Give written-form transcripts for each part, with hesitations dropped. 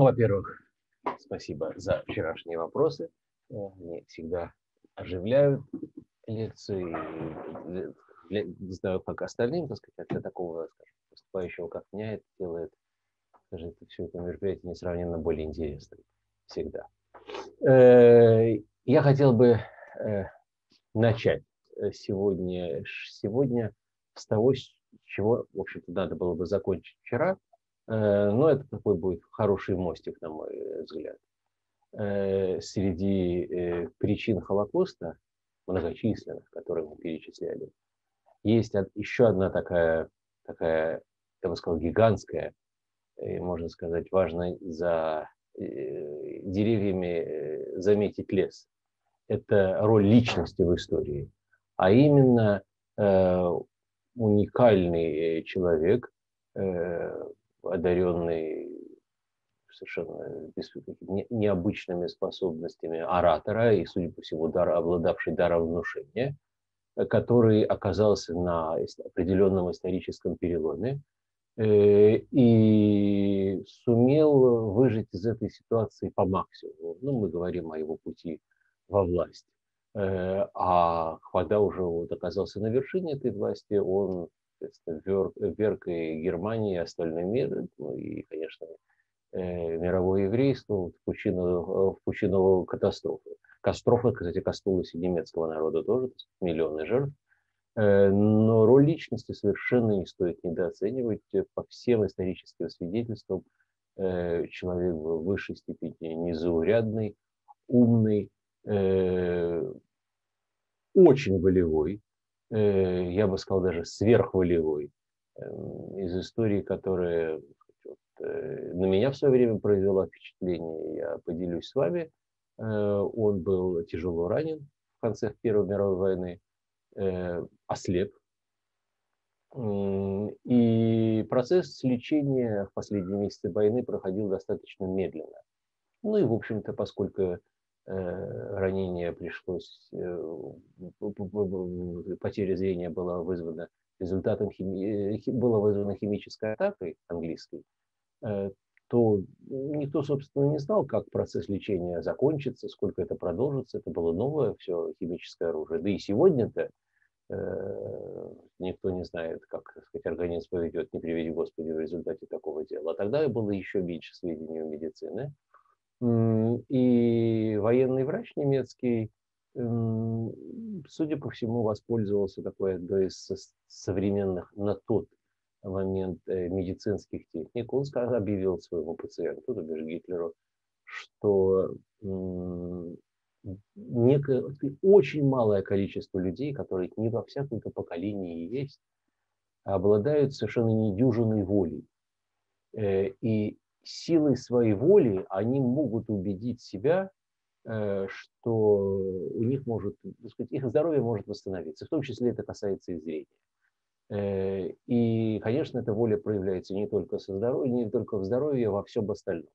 Ну, во-первых, спасибо за вчерашние вопросы. Они всегда оживляют лекции, задают пока остальным, так сказать, для такого, скажем, поступающего, как меня, это делает, скажем, все это мероприятие несравненно более интересным всегда. Я хотел бы начать сегодня с того, с чего, в общем-то, надо было бы закончить вчера, но это такой будет хороший мостик, на мой взгляд. Среди причин Холокоста, многочисленных, которые мы перечисляли, есть еще одна такая, я бы сказал, гигантская, можно сказать, важная за деревьями заметить лес. Это роль личности в истории, а именно уникальный человек, одаренный совершенно необычными способностями оратора и, судя по всему, обладавший даром внушения, который оказался на определенном историческом переломе и сумел выжить из этой ситуации по максимуму. Ну, мы говорим о его пути во власть. А когда уже вот оказался на вершине этой власти, он вверг и Германии, и остальной мир, ну и, конечно, мировое еврейство в пучину катастрофы. Катастрофа, кстати, коснулась и немецкого народа тоже, миллионы жертв. Но роль личности совершенно не стоит недооценивать. По всем историческим свидетельствам человек был в высшей степени незаурядный, умный, очень волевой, я бы сказал, даже сверхволевой, из истории, которая на меня в свое время произвела впечатление, я поделюсь с вами. Он был тяжело ранен в конце Первой мировой войны, ослеп. И процесс лечения в последние месяцы войны проходил достаточно медленно. Ну и, в общем-то, поскольку ранение пришлось, потеря зрения была вызвана результатом химической атакой английской, то никто, собственно, не знал, как процесс лечения закончится, сколько это продолжится. Это было новое все химическое оружие. Да и сегодня-то никто не знает, как, так сказать, организм поведет, не приведи Господи, в результате такого дела. А тогда было еще меньше сведений у медицины. И военный врач немецкий, судя по всему, воспользовался такой одной из современных на тот момент медицинских техник. Он объявил своему пациенту, то бишь Гитлеру, что очень малое количество людей, которых не во всяком поколении есть, обладают совершенно недюжинной волей. И силой своей воли они могут убедить себя, что у них может, так сказать, их здоровье может восстановиться, в том числе это касается и зрения. И, конечно, эта воля проявляется не только в здоровье, а во всем остальном.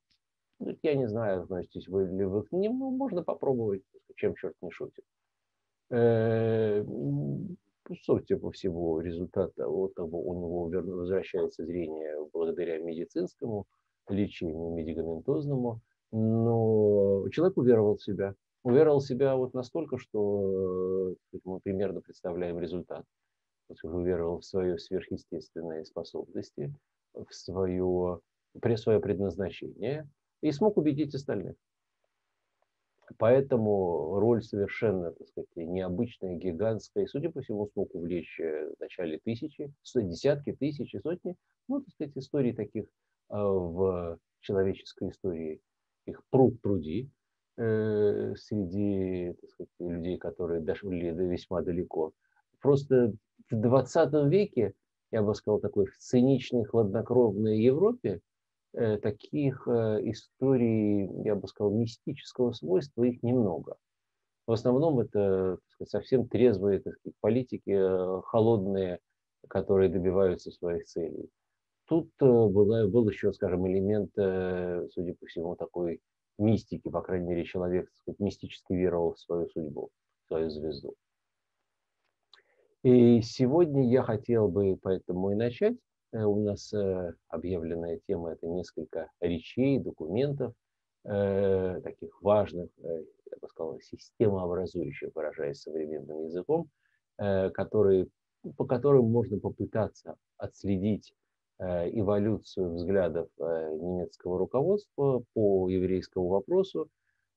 Я не знаю, относитесь вы ли вы к ним, но можно попробовать, чем черт не шутит. Судя по всему, результат того, как у него возвращается зрение благодаря медицинскому лечению, медикаментозному, но человек уверовал в себя вот настолько, что мы примерно представляем результат. Уверовал в свои сверхъестественные способности, в свое предназначение и смог убедить остальных. Поэтому роль совершенно, так сказать, необычная, гигантская, и, судя по всему, смог увлечь вначале тысячи, десятки тысяч и сотни, ну, так сказать, историй таких в человеческой истории, их пруд пруди, среди, так сказать, людей, которые дошли весьма далеко. Просто в 20 веке, я бы сказал, такой в циничной, хладнокровной Европе таких историй, я бы сказал, мистического свойства, их немного. В основном это, так сказать, совсем трезвые, так сказать, политики, холодные, которые добиваются своих целей. Тут был еще, скажем, элемент, судя по всему, такой мистики, по крайней мере, человек, так сказать, мистически веровал в свою судьбу, в свою звезду. И сегодня я хотел бы поэтому и начать У нас объявленная тема – это несколько речей, документов, таких важных, я бы сказал, системообразующих, выражаясь современным языком, по которым можно попытаться отследить эволюцию взглядов немецкого руководства по еврейскому вопросу.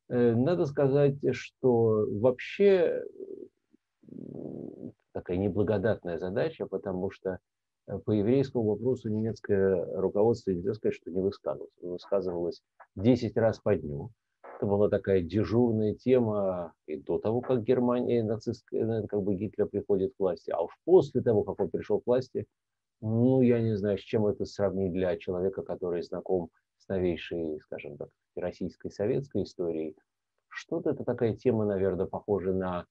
Надо сказать, что вообще такая неблагодатная задача, потому что по еврейскому вопросу немецкое руководство, нельзя сказать, что не высказывалось. Высказывалось 10 раз по дню. Это была такая дежурная тема и до того, как Германия, нацистская, как бы Гитлер приходит к власти. А уж после того, как он пришел к власти, ну, я не знаю, с чем это сравнить для человека, который знаком с новейшей, скажем так, российской, советской историей. Что-то это такая тема, наверное, похожа на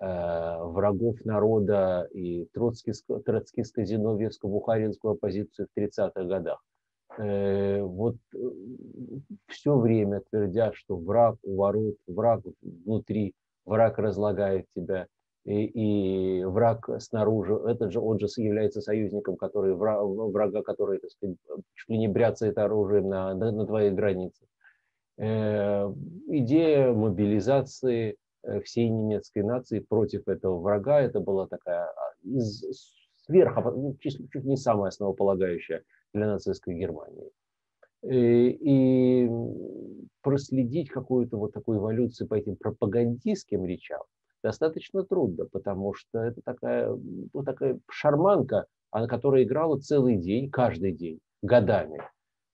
врагов народа и троцкисто-зиновьевско-бухаринскую оппозицию в 30-х годах. Вот все время твердят, что враг у ворот, враг внутри, враг разлагает тебя, и враг снаружи, этот же, он же является союзником, который, врага, который, так сказать, чуть ли не бряцает оружием на твоей границе. Идея мобилизации всей немецкой нации против этого врага, это была такая чуть не самая основополагающая для нацистской Германии. И проследить какую-то вот такую эволюцию по этим пропагандистским речам достаточно трудно, потому что это такая шарманка, на которой играла целый день, каждый день, годами.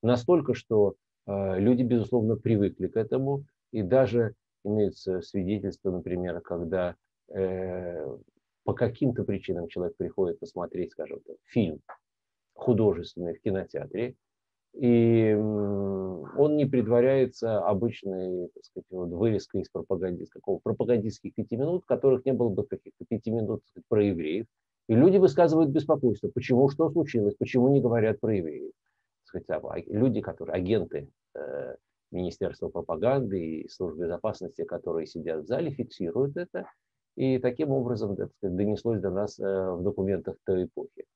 Настолько, что люди, безусловно, привыкли к этому, и даже имеются свидетельства, например, когда по каким-то причинам человек приходит посмотреть, скажем так, фильм художественный в кинотеатре, и он не предваряется обычной, так сказать, вот, вырезкой из пропагандистских 5 минут, которых не было бы каких-то 5 минут, так сказать, про евреев. И люди высказывают беспокойство, почему, что случилось, почему не говорят про евреев. Так сказать, люди, которые агенты Министерства пропаганды и служб безопасности, которые сидят в зале, фиксируют это. И таким образом, так сказать, донеслось до нас в документах той эпохи.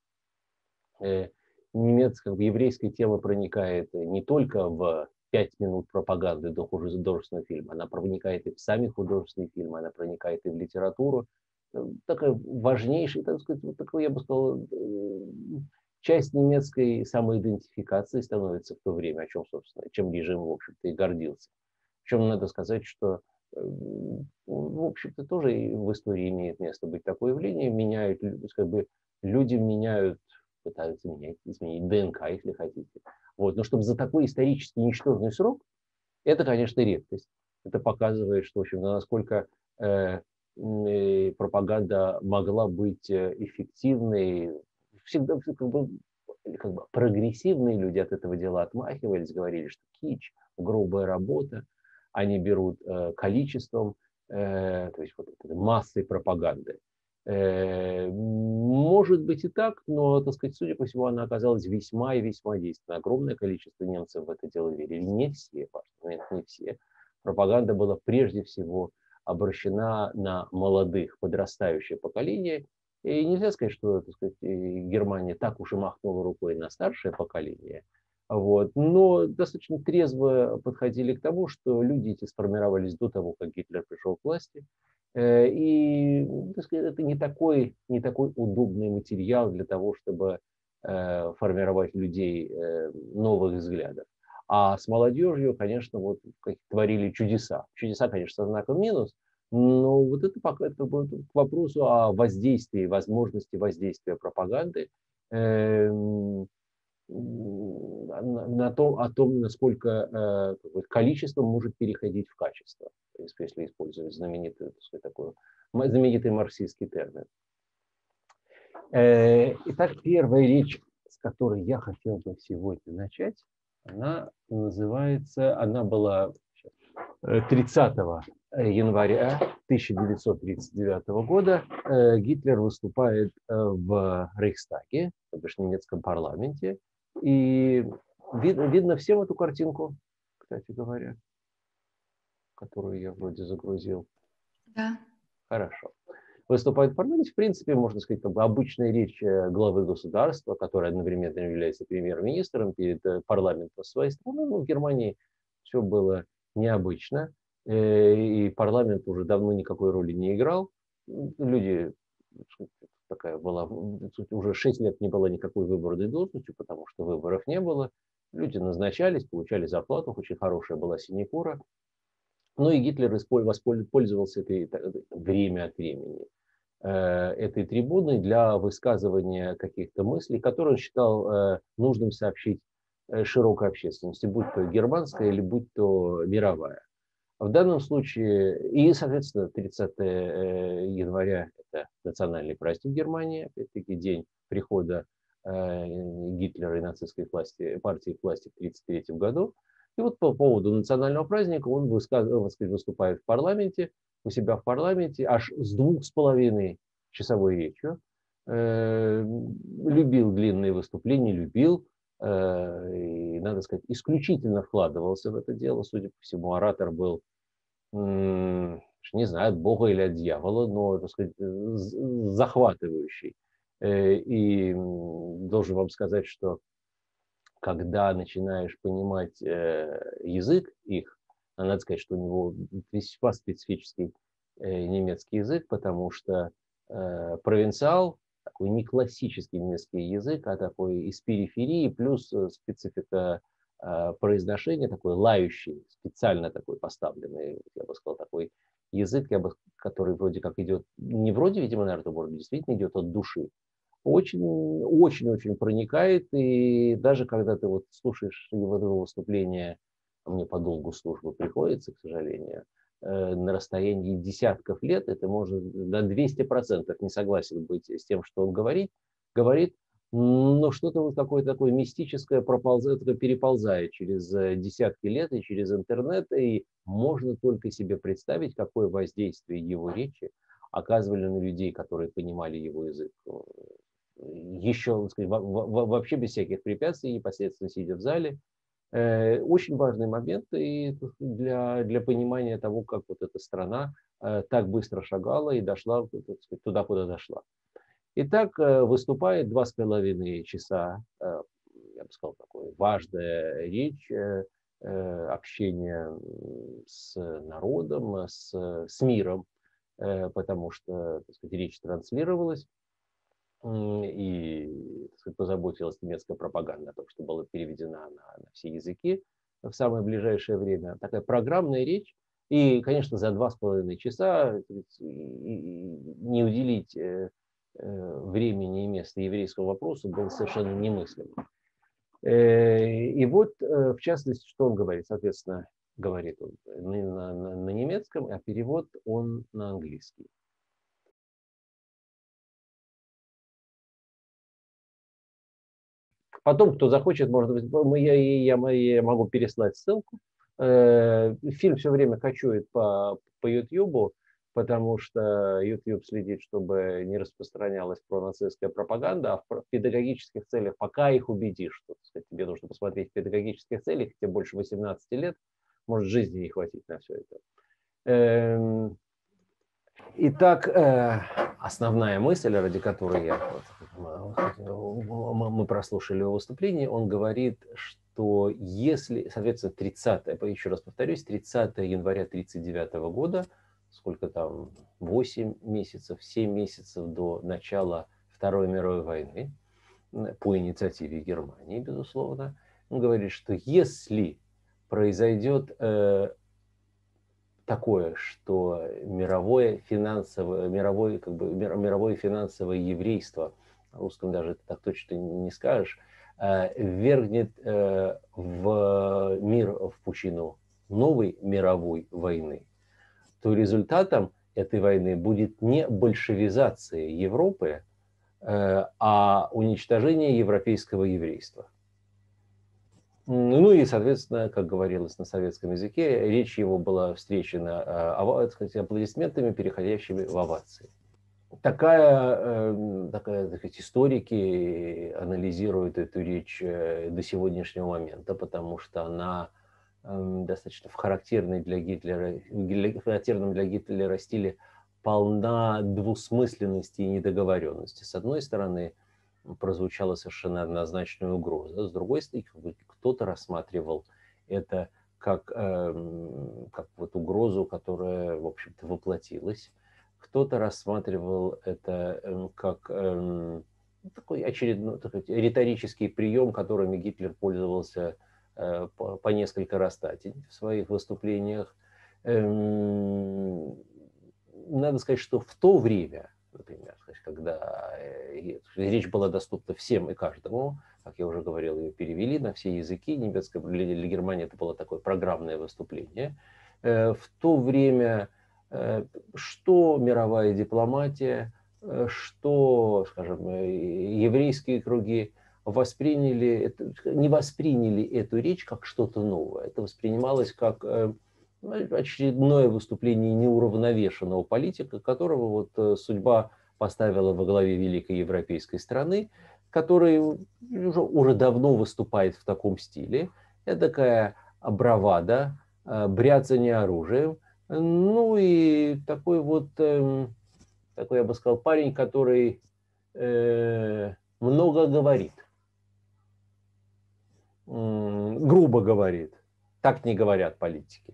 Еврейская тема проникает не только в 5 минут пропаганды до художественного фильма, она проникает и в сами художественные фильмы, она проникает и в литературу. Такая важнейшая, так сказать, вот такая, я бы сказал, часть немецкой самоидентификации становится в то время, о чем, собственно, чем режим, в общем-то, и гордился. Причем надо сказать, что, в общем-то, тоже в истории имеет место быть такое явление. Меняют, как бы, люди меняют, пытаются изменить ДНК, если хотите. Вот. Но чтобы за такой исторически ничтожный срок, это, конечно, редкость. Это показывает, что, в общем, насколько пропаганда могла быть эффективной. Всегда как бы прогрессивные люди от этого дела отмахивались, говорили, что кич, грубая работа, они берут количеством, то есть вот массой пропаганды. Может быть и так, но, так сказать, судя по всему, она оказалась весьма и весьма действенной. Огромное количество немцев в это дело верили. Не все, важно, не все. Пропаганда была прежде всего обращена на молодых, подрастающее поколение. И нельзя сказать, что, так сказать, Германия так уж и махнула рукой на старшее поколение. Вот. Но достаточно трезво подходили к тому, что люди эти сформировались до того, как Гитлер пришел к власти. И, так сказать, это не такой удобный материал для того, чтобы формировать людей новых взглядов. А с молодежью, конечно, вот, творили чудеса. Чудеса, конечно, со знаком минус. Но вот это пока это к вопросу о воздействии, возможности воздействия пропаганды, о том, насколько количество может переходить в качество, если использовать знаменитый марксистский термин. Итак, первая речь, с которой я хотел бы сегодня начать, она называется, она была 30 января 1939 года Гитлер выступает в Рейхстаге, то бишь в немецком парламенте. И видно всем эту картинку, кстати говоря, которую я вроде загрузил. Да. Хорошо. выступает в парламенте, в принципе, можно сказать, как бы обычная речь главы государства, который одновременно является премьер-министром перед парламентом своей страны. Но в Германии все было необычно, и парламент уже давно никакой роли не играл. Люди, такая была, уже 6 лет не было никакой выборной должности, потому что выборов не было. Люди назначались, получали зарплату, очень хорошая была синекура. Но и Гитлер воспользовался этой, время от времени, этой трибуной для высказывания каких-то мыслей, которые он считал нужным сообщить широкой общественности, будь то германская или будь то мировая. В данном случае, и, соответственно, 30 января – это национальный праздник Германии, опять-таки день прихода Гитлера и нацистской партии к власти в 1933 году. И вот по поводу национального праздника он выступает в парламенте, у себя в парламенте, аж с 2,5-часовой речью. Любил длинные выступления, любил. И, надо сказать, исключительно вкладывался в это дело. Судя по всему, оратор был, не знаю, от Бога или от дьявола, но, так сказать, захватывающий. И должен вам сказать, что когда начинаешь понимать язык их, надо сказать, что у него весьма специфический немецкий язык, потому что провинциал, такой не классический немецкий язык, а такой из периферии, плюс специфика произношения, такой лающий, специально такой поставленный, я бы сказал, такой язык, который вроде как идет, не вроде, видимо, наверное, может быть, действительно идет от души. Очень-очень проникает, и даже когда ты вот слушаешь его выступление, мне по долгу службы приходится, к сожалению, на расстоянии десятков лет, это можно на 200% не согласен быть с тем, что он говорит, но что-то вот такое мистическое переползает через десятки лет и через интернет, и можно только себе представить, какое воздействие его речи оказывали на людей, которые понимали его язык. Еще, так сказать, вообще без всяких препятствий, непосредственно сидя в зале. Очень важный момент и для понимания того, как вот эта страна так быстро шагала и дошла, так сказать, туда, куда дошла. Итак, выступает 2,5 часа, я бы сказал, такой важная речь, общение с народом, с миром, потому что, так сказать, речь транслировалась. И, так сказать, позаботилась немецкая пропаганда о том, что была переведена на все языки в самое ближайшее время. Такая программная речь. И, конечно, за 2,5 часа не уделить времени и места еврейскому вопросу было совершенно немыслимо. И вот, в частности, что он говорит? Соответственно, говорит он на немецком, а перевод он на английский. Потом, кто захочет, может быть, я могу переслать ссылку. Фильм все время качует по Ютьюбу, потому что Ютьюб следит, чтобы не распространялась пронацистская пропаганда, а в педагогических целях, пока их убедишь, что, так сказать, тебе нужно посмотреть в педагогических целях, тебе больше 18 лет, может, жизни не хватить на все это. Итак, основная мысль, ради которой мы прослушали его выступление, он говорит, что если, соответственно, 30 января 1939 года, сколько там, 8 месяцев, 7 месяцев до начала Второй мировой войны, по инициативе Германии, безусловно, он говорит, что если произойдет такое, что мировое финансовое еврейство, на русском даже так точно не скажешь, ввергнет в мир, в пучину новой мировой войны, то результатом этой войны будет не большевизация Европы, а уничтожение европейского еврейства. Ну и, соответственно, как говорилось на советском языке, речь его была встречена аплодисментами, переходящими в овации. Так сказать, историки анализируют эту речь до сегодняшнего момента, потому что она достаточно в характерном для Гитлера стиле полна двусмысленности и недоговоренности. С одной стороны, прозвучала совершенно однозначная угроза, с другой стороны, кто-то рассматривал это как вот угрозу, которая, в общем-то, воплотилась. Кто-то рассматривал это как такой очередной риторический прием, которыми Гитлер пользовался по несколько раз в своих выступлениях. Надо сказать, что в то время, например, когда речь была доступна всем и каждому, как я уже говорил, ее перевели на все языки, немецкая для Германии это было такое программное выступление, в то время что мировая дипломатия, что, скажем, еврейские круги восприняли, не восприняли эту речь как что-то новое. Это воспринималось как очередное выступление неуравновешенного политика, которого вот судьба поставила во главе великой европейской страны, который уже давно выступает в таком стиле. Это такая бравада, бряцание оружием. Ну и такой вот, такой, я бы сказал, парень, который много говорит, грубо говорит. Так не говорят политики.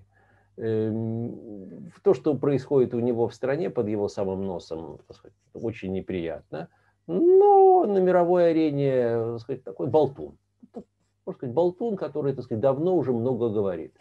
То, что происходит у него в стране, под его самым носом, так сказать, очень неприятно. Но на мировой арене, так сказать, такой болтун. Можно сказать, болтун, который, так сказать, давно уже много говорит.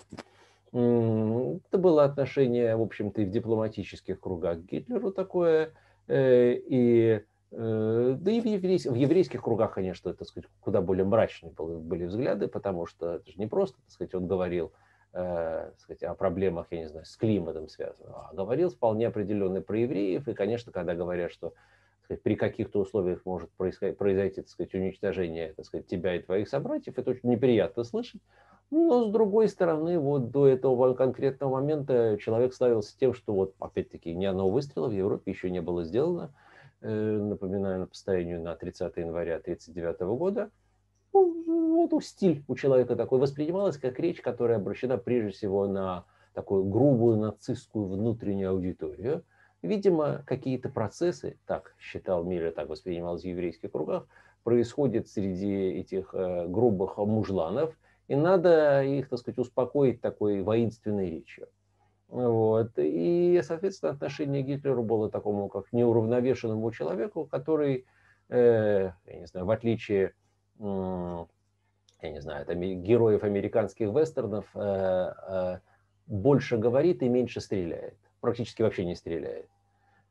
Это было отношение, в общем-то, и в дипломатических кругах к Гитлеру такое, да и в еврейских кругах, конечно, так сказать, куда более мрачные были взгляды, потому что это же не просто, так сказать, он говорил, так сказать, о проблемах, я не знаю, с климатом связанных, а говорил вполне определенно про евреев, и, конечно, когда говорят, что, так сказать, при каких-то условиях может произойти, так сказать, уничтожение, так сказать, тебя и твоих собратьев, это очень неприятно слышать. Но, с другой стороны, вот до этого конкретного момента человек славился тем, что вот, опять-таки, ни одного выстрела в Европе еще не было сделано. Напоминаю, на постоянию на 30 января 1939 года. Ну, вот стиль у человека такой воспринималась, как речь, которая обращена прежде всего на такую грубую нацистскую внутреннюю аудиторию. Видимо, какие-то процессы, так считал Миллер, так воспринималось в еврейских кругах, происходят среди этих грубых мужланов, и надо их, так сказать, успокоить такой воинственной речью. Вот. И, соответственно, отношение к Гитлеру было такому, как неуравновешенному человеку, который, я не знаю, в отличие, я не знаю, там, героев американских вестернов, больше говорит и меньше стреляет, практически вообще не стреляет.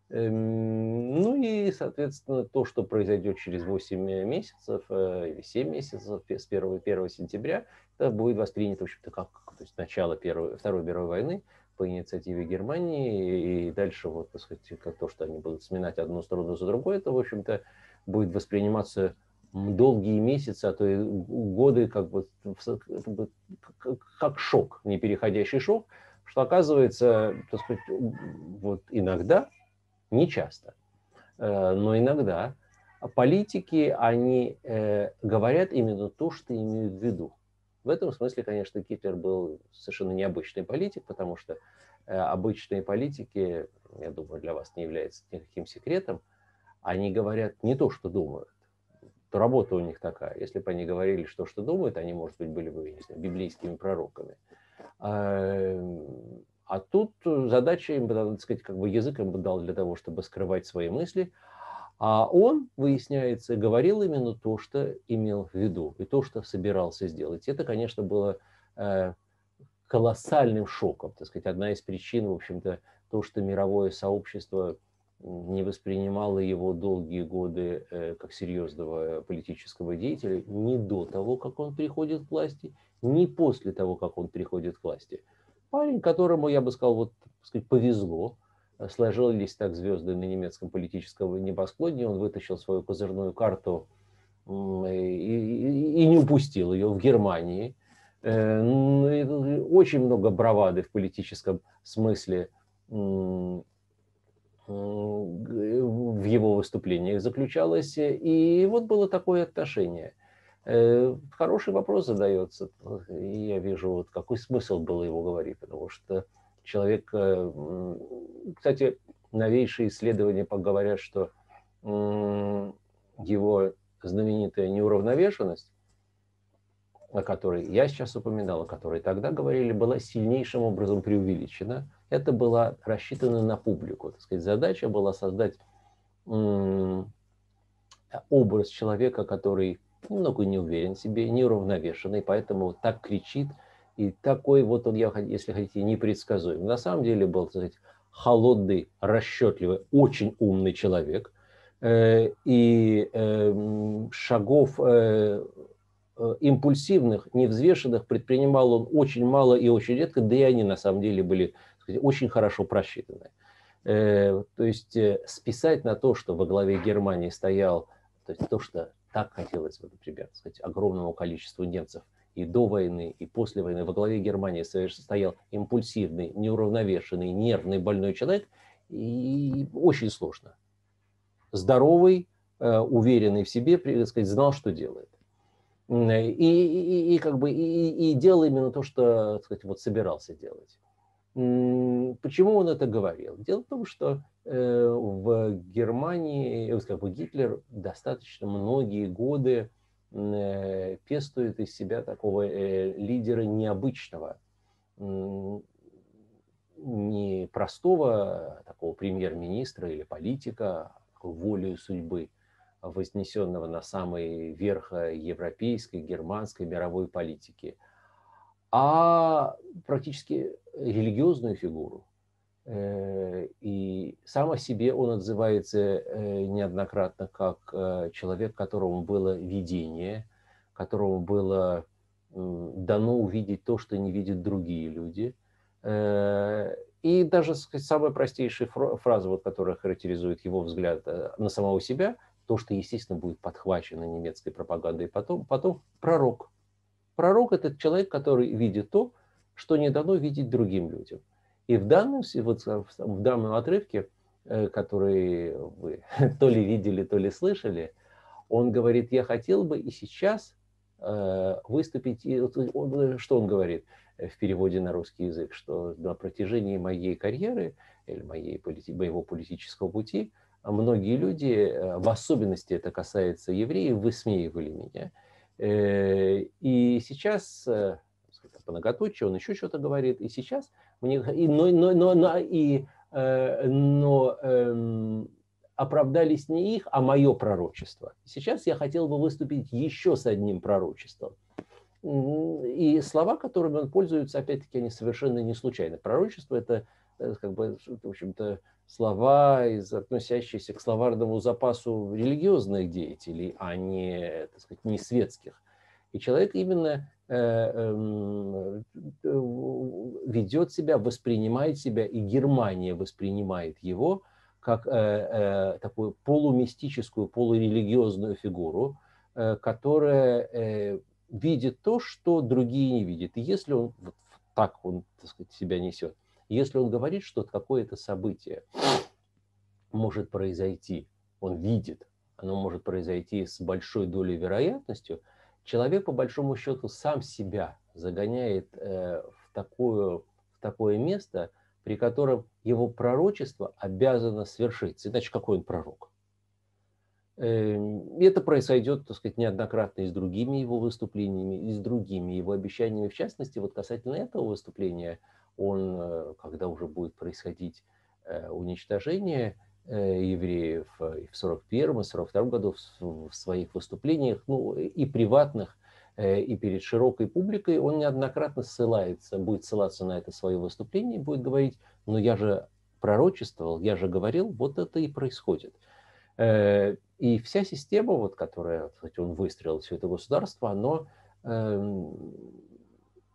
Ну и, соответственно, то, что произойдет через 8 месяцев или 7 месяцев с 1 сентября, это будет воспринято, в общем-то, как, то есть, начало Второй мировой войны по инициативе Германии, и дальше, вот, так сказать, как то, что они будут сминать одну сторону за другой, это, в общем-то, будет восприниматься долгие месяцы, а то и годы, как бы, как шок, не переходящий шок, что оказывается, так сказать, вот иногда, не часто, но иногда политики, они говорят именно то, что имеют в виду. В этом смысле, конечно, Гитлер был совершенно необычный политик, потому что обычные политики, я думаю, для вас не является никаким секретом, они говорят не то, что думают. Работа у них такая. Если бы они говорили, что думают, они, может быть, были бы, не знаю, библейскими пророками. А тут задача им, так сказать, как бы язык им дал для того, чтобы скрывать свои мысли. А он, выясняется, говорил именно то, что имел в виду, и то, что собирался сделать. Это, конечно, было колоссальным шоком. Так сказать, одна из причин, в общем-то, то, что мировое сообщество не воспринимало его долгие годы как серьезного политического деятеля ни до того, как он приходит к власти, ни после того, как он приходит к власти. Парень, которому, я бы сказал, вот, так сказать, повезло. Сложились так звезды на немецком политическом небосклоне, он вытащил свою козырную карту и не упустил ее в Германии. Очень много бравады в политическом смысле в его выступлениях заключалось. И вот было такое отношение. Хороший вопрос задается. Я вижу, вот, какой смысл было его говорить, потому что человек, кстати, новейшие исследования говорят, что его знаменитая неуравновешенность, о которой я сейчас упоминал, о которой тогда говорили, была сильнейшим образом преувеличена. Это было рассчитано на публику. Так сказать, задача была создать образ человека, который немного не уверен в себе, неуравновешенный, поэтому так кричит, и такой вот он, если хотите, непредсказуемый. На самом деле был, так сказать, холодный, расчетливый, очень умный человек, и шагов импульсивных, невзвешенных предпринимал он очень мало и очень редко, да и они на самом деле были, так сказать, очень хорошо просчитаны. То есть списать на то, что во главе Германии стоял, то есть то, что так хотелось, например, сказать, огромному количеству немцев и до войны, и после войны, во главе Германии стоял импульсивный, неуравновешенный, нервный, больной человек, и очень сложно. Здоровый, уверенный в себе, так сказать, знал, что делает. И делал именно то, что, так сказать, вот собирался делать. Почему он это говорил? Дело в том, что в Германии, как бы, Гитлер достаточно многие годы пестует из себя такого лидера необычного, не простого такого премьер-министра или политика, волею судьбы, вознесенного на самый верх европейской, германской, мировой политики, а практически религиозную фигуру. И сам о себе он отзывается неоднократно как человек, которому было видение, которому было дано увидеть то, что не видят другие люди. И даже, сказать, самая простейшая фраза, вот, которая характеризует его взгляд на самого себя, то, что, естественно, будет подхвачено немецкой пропагандой потом пророк. Пророк – это человек, который видит то, что не дано видеть другим людям. И в данном отрывке, который вы то ли видели, то ли слышали, он говорит: я хотел бы и сейчас выступить. И что он говорит в переводе на русский язык? Что на протяжении моей карьеры или моего политического пути многие люди, в особенности это касается евреев, высмеивали меня. И сейчас, по многоточию, он еще что-то говорит, и сейчас мне, но оправдались не их, а мое пророчество. Сейчас я хотел бы выступить еще с одним пророчеством. И слова, которыми он пользуется, опять-таки, они совершенно не случайны. Пророчество – это, как бы, в общем-то, слова, относящиеся к словарному запасу религиозных деятелей, а не, так сказать, не светских. И человек именно ведет себя, воспринимает себя, и Германия воспринимает его как такую полумистическую, полурелигиозную фигуру, которая видит то, что другие не видят. И если он вот так, он, так сказать, себя несет, если он говорит, что какое-то событие может произойти, он видит, оно может произойти с большой долей вероятностью, человек, по большому счету, сам себя загоняет в такое место, при котором его пророчество обязано свершиться. Иначе какой он пророк? Это произойдет, так сказать, неоднократно и с другими его выступлениями, и с другими его обещаниями. В частности, вот касательно этого выступления, он, когда уже будет происходить уничтожение евреев в 1941 и 1942 году в своих выступлениях, ну, и приватных, и перед широкой публикой, он неоднократно будет ссылаться на это свое выступление, и будет говорить: ну, я же пророчествовал, я же говорил, вот это и происходит. И вся система, вот, которая, кстати, он выстроил, все это государство, оно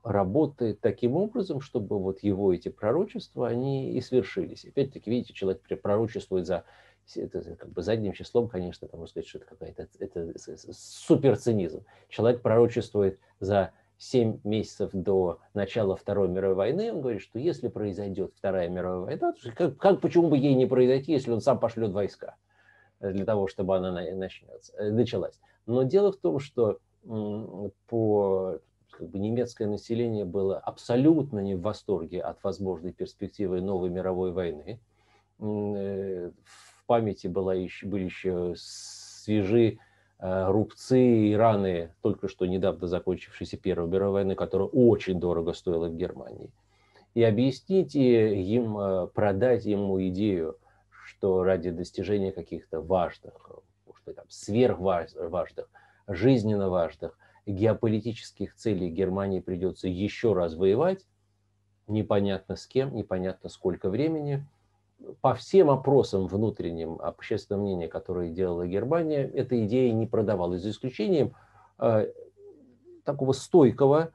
работает таким образом, чтобы вот его эти пророчества, они и свершились. Опять-таки, видите, человек пророчествует задним числом, конечно, там можно сказать, что это это суперцинизм. Человек пророчествует за 7 месяцев до начала Второй мировой войны, он говорит, что если произойдет Вторая мировая война, почему бы ей не произойти, если он сам пошлет войска для того, чтобы она началась. Но дело в том, что немецкое население было абсолютно не в восторге от возможной перспективы новой мировой войны. в памяти были еще свежи рубцы и раны только что недавно закончившейся Первой мировой войны, которая очень дорого стоила в Германии. И объясните им, продать ему идею, что ради достижения каких-то важных, сверхважных, жизненно важных геополитических целей Германии придется еще раз воевать, непонятно с кем, непонятно сколько времени. По всем опросам внутренним общественного мнения, которые делала Германия, эта идея не продавалась, за исключением такого стойкой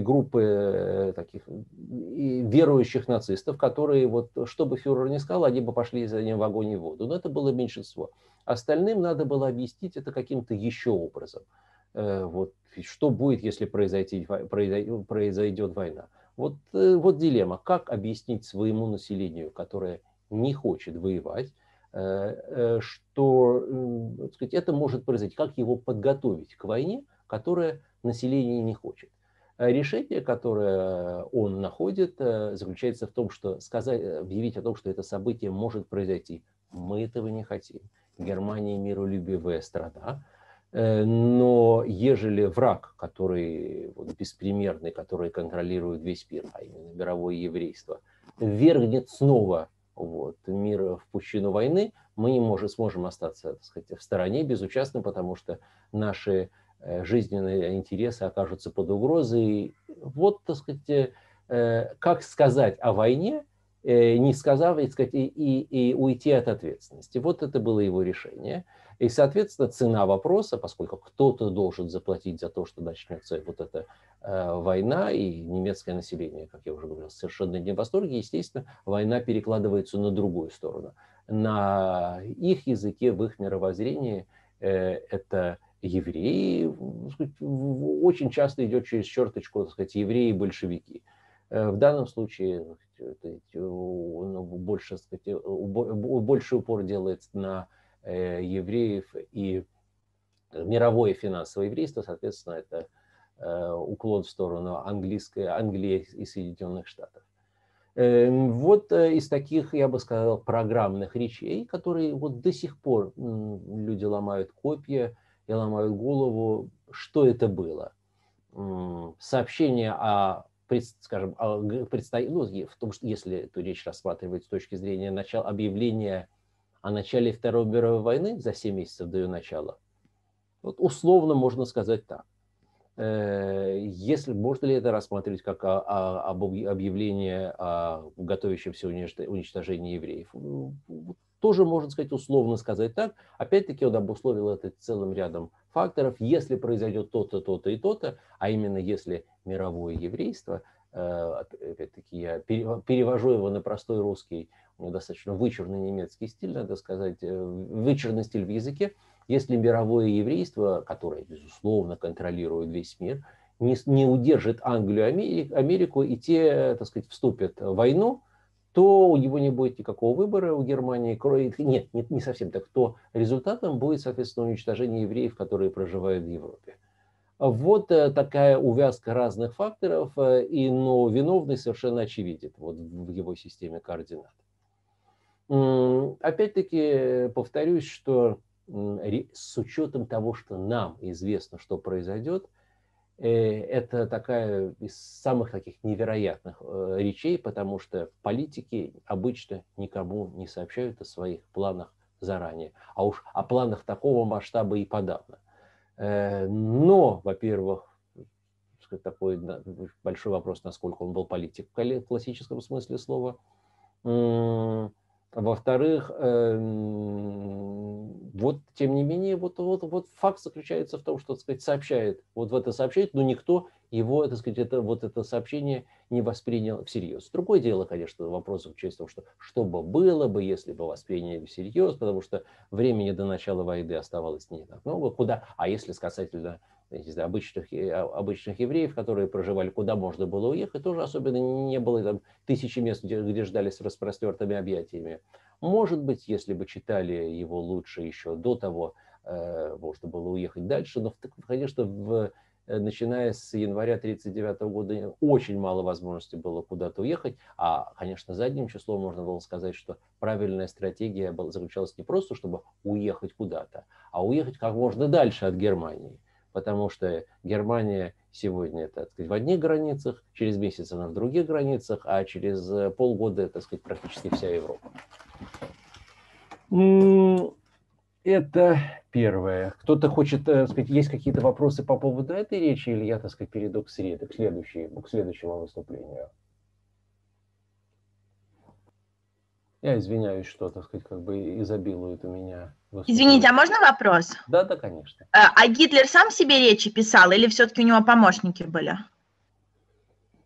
группы таких верующих нацистов, которые, вот, что бы фюрер ни сказал, они бы пошли за ним в огонь и в воду. Но это было меньшинство. Остальным надо было объяснить это каким-то еще образом. Вот, что будет, если произойдет война? Вот дилемма. Как объяснить своему населению, которое не хочет воевать, что, так сказать, это может произойти? Как его подготовить к войне, которое население не хочет? Решение, которое он находит, заключается в том, что объявить о том, что это событие может произойти. Мы этого не хотим. Германия миролюбивая страна. Но ежели враг, который беспримерный, который контролирует весь мир, а именно мировое еврейство, вергнет снова мир в пучину войны, мы не сможем остаться, так сказать, в стороне безучастно, потому что наши жизненные интересы окажутся под угрозой. Вот, так сказать, как сказать о войне, не сказав, так сказать, и уйти от ответственности. Вот это было его решение. И, соответственно, цена вопроса, поскольку кто-то должен заплатить за то, что начнется вот эта война, и немецкое население, как я уже говорил, совершенно не в восторге, естественно, война перекладывается на другую сторону. На их языке, в их мировоззрении это евреи, очень часто идет через черточку, так сказать, евреи и большевики. В данном случае больше, так сказать, больший упор делается на евреев и мировое финансовое еврейство, соответственно, это уклон в сторону Англии и Соединенных Штатов. Вот из таких, я бы сказал, программных речей, которые вот до сих пор люди ломают копья и ломают голову, что это было. Сообщение о, скажем, в том, что если эту речь рассматривать с точки зрения начала объявления о начале Второй мировой войны за 7 месяцев до ее начала, вот условно можно сказать так. Если, можно ли это рассматривать как объявление о готовящемся уничтожении евреев? Тоже можно сказать, условно сказать так. Опять-таки он обусловил это целым рядом факторов. Если произойдет то-то, то-то и то-то, а именно если мировое еврейство, опять-таки я перевожу его на простой русский, достаточно вычурный немецкий стиль, надо сказать, вычурный стиль в языке. Если мировое еврейство, которое, безусловно, контролирует весь мир, не удержит Англию, Америку, и те, так сказать, вступят в войну, то у него не будет никакого выбора, у Германии кроет... Нет, не совсем так. То результатом будет, соответственно, уничтожение евреев, которые проживают в Европе. Вот такая увязка разных факторов, но виновный совершенно очевиден в его системе координат. Опять-таки повторюсь, что с учетом того, что нам известно, что произойдет, это такая из самых таких невероятных речей, потому что политики обычно никому не сообщают о своих планах заранее, а уж о планах такого масштаба и подавно. Но, во-первых, такой большой вопрос, насколько он был политик в классическом смысле слова. Во-вторых, тем не менее, факт заключается в том, что, так сказать, сообщает, но никто его, так сказать, это сообщение не воспринял всерьез. Другое дело, конечно, вопрос заключается в том, что бы было бы, если бы восприняли всерьез, потому что времени до начала войны оставалось не так много. Куда, а если касательно обычных евреев, которые проживали, куда можно было уехать, тоже особенно не было там тысячи мест, где ждали с распростертыми объятиями. Может быть, если бы читали его лучше еще до того, можно было уехать дальше, но, конечно, в начиная с января 1939 года очень мало возможностей было куда-то уехать. А, конечно, задним числом можно было сказать, что правильная стратегия заключалась не просто, чтобы уехать куда-то, а уехать как можно дальше от Германии. Потому что Германия сегодня, так сказать, в одних границах, через месяц она в других границах, а через полгода, так сказать, практически вся Европа. Это первое. Кто-то хочет, так сказать, есть какие-то вопросы по поводу этой речи, или я, так сказать, перейду к следующему выступлению? Я извиняюсь, что, так сказать, как бы изобилует у меня. Извините, а можно вопрос? Да, да, конечно. А Гитлер сам себе речи писал, или все-таки у него помощники были?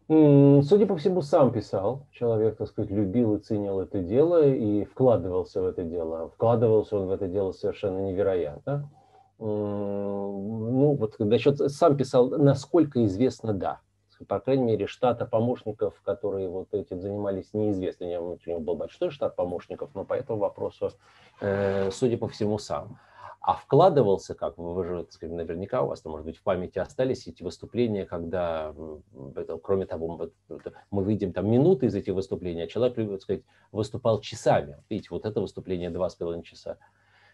Судя по всему, сам писал. Человек, так сказать, любил и ценил это дело и вкладывался в это дело. Вкладывался он в это дело совершенно невероятно. Ну, вот насчет сам писал, насколько известно, да. По крайней мере, штата помощников, которые вот этим занимались, неизвестно. У него был большой штат помощников, но по этому вопросу, судя по всему, сам. А вкладывался, как вы же, так сказать, наверняка у вас, может быть, в памяти остались эти выступления, когда, кроме того, мы видим там минуты из этих выступлений, а человек, так сказать, выступал часами. Видите, вот это выступление 2,5 часа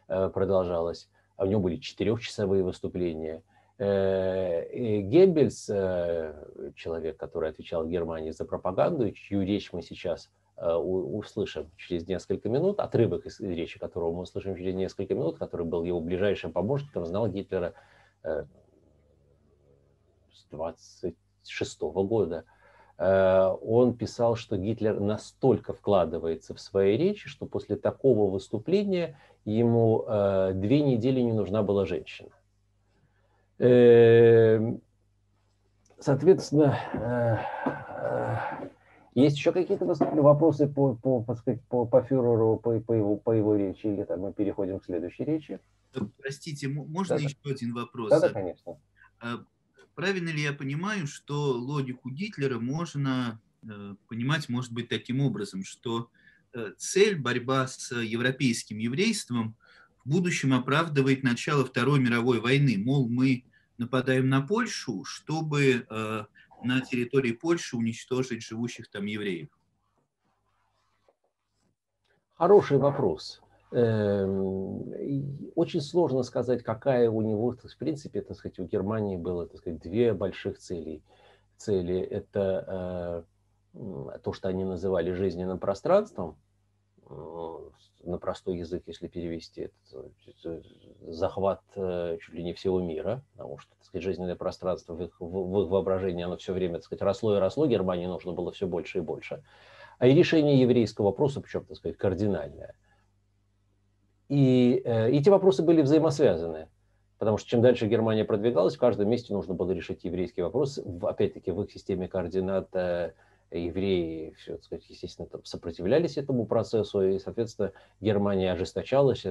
продолжалось, а у него были 4-часовые выступления. Геббельс, человек, который отвечал в Германии за пропаганду, чью речь мы сейчас услышим через несколько минут, отрывок из речи, которого мы услышим через несколько минут, который был его ближайшим помощником, знал Гитлера с 26-го года. Он писал, что Гитлер настолько вкладывается в свои речи, что после такого выступления ему 2 недели не нужна была женщина. Соответственно, есть еще какие-то вопросы по фюреру, по его речи, или там мы переходим к следующей речи? Простите, можно еще один вопрос? Да, конечно. Правильно ли я понимаю, что логику Гитлера можно понимать, может быть, таким образом, что цель борьба с европейским еврейством в будущем оправдывает начало Второй мировой войны? Мол, мы нападаем на Польшу, чтобы на территории Польши уничтожить живущих там евреев? Хороший вопрос. Очень сложно сказать, какая у него, в принципе, так сказать, у Германии было, так сказать, 2 больших цели. Цели — это то, что они называли жизненным пространством, на простой язык, если перевести, это захват чуть ли не всего мира, потому что, так сказать, жизненное пространство в их воображении, оно все время, так сказать, росло и росло, Германии нужно было все больше и больше. А и решение еврейского вопроса, причем, так сказать, кардинальное. И эти вопросы были взаимосвязаны, потому что чем дальше Германия продвигалась, в каждом месте нужно было решить еврейский вопрос, опять-таки, в их системе координат. Евреи, все, так сказать, естественно, сопротивлялись этому процессу, и, соответственно, Германия ожесточалась.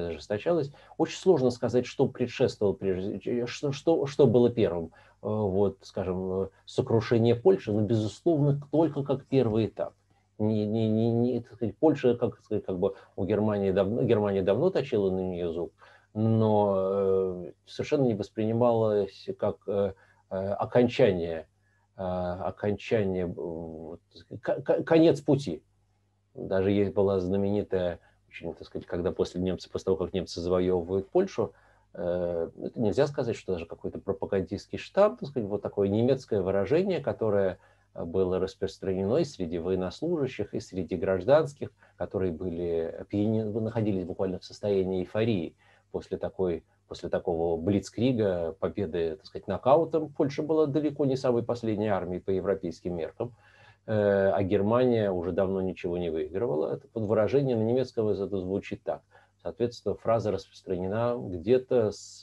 Очень сложно сказать, что предшествовало, что было первым. Вот, скажем, сокрушение Польши, но, безусловно, только как первый этап. Польша, как бы у Германии давно точила на нее зуб, но совершенно не воспринималось как окончание, конец пути. Даже есть была знаменитая, так сказать, когда после того, как немцы завоевывают Польшу, это нельзя сказать, что даже какой-то пропагандистский штаб, так сказать, вот такое немецкое выражение, которое было распространено и среди военнослужащих, и среди гражданских, которые были находились буквально в состоянии эйфории после такого блицкрига, победы, так сказать, нокаутом. Польша была далеко не самой последней армией по европейским меркам, а Германия уже давно ничего не выигрывала. Это под выражение на немецком языке звучит так. Соответственно, фраза распространена где-то с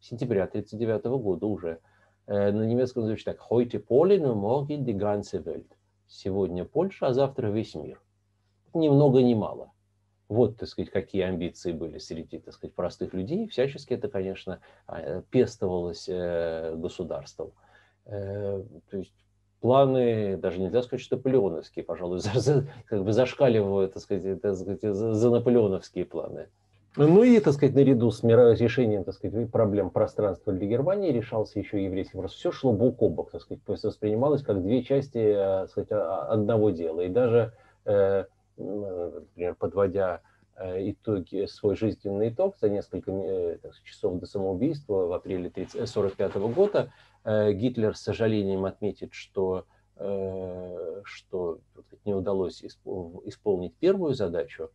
сентября 1939 года уже. На немецком звучит так. «Heute Polen, morgen die ganze Welt». Сегодня Польша, а завтра весь мир. Ни много, ни мало. Вот, так сказать, какие амбиции были среди, так сказать, простых людей. Всячески это, конечно, пестовалось государством. То есть планы, даже нельзя сказать, что наполеоновские, пожалуй, как бы зашкаливают, так сказать, за наполеоновские планы. Ну и, так сказать, наряду с решением, так сказать, проблем пространства для Германии решался еще еврейский вопрос. Все шло бок о бок, так сказать, то есть воспринималось как две части, так сказать, одного дела. И даже, например, подводя итоги, свой жизненный итог за несколько часов до самоубийства в апреле 1945 года, Гитлер с сожалением отметит, что не удалось исполнить первую задачу,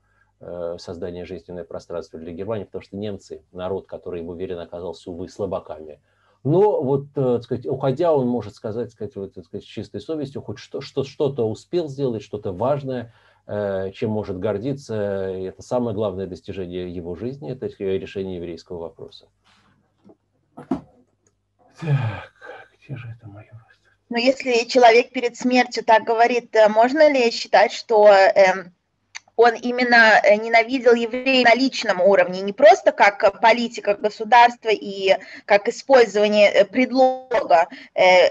создание жизненного пространства для Германии, потому что немцы, народ, который ему верен оказался, увы, слабаками. Но вот, так сказать, уходя, он может сказать, с чистой совестью, хоть что-то успел сделать, что-то важное, чем может гордиться. И это самое главное достижение его жизни, это решение еврейского вопроса. Так, где же это мое? Но если человек перед смертью так говорит, можно ли считать, что он именно ненавидел евреев на личном уровне, не просто как политика государства и как использование предлога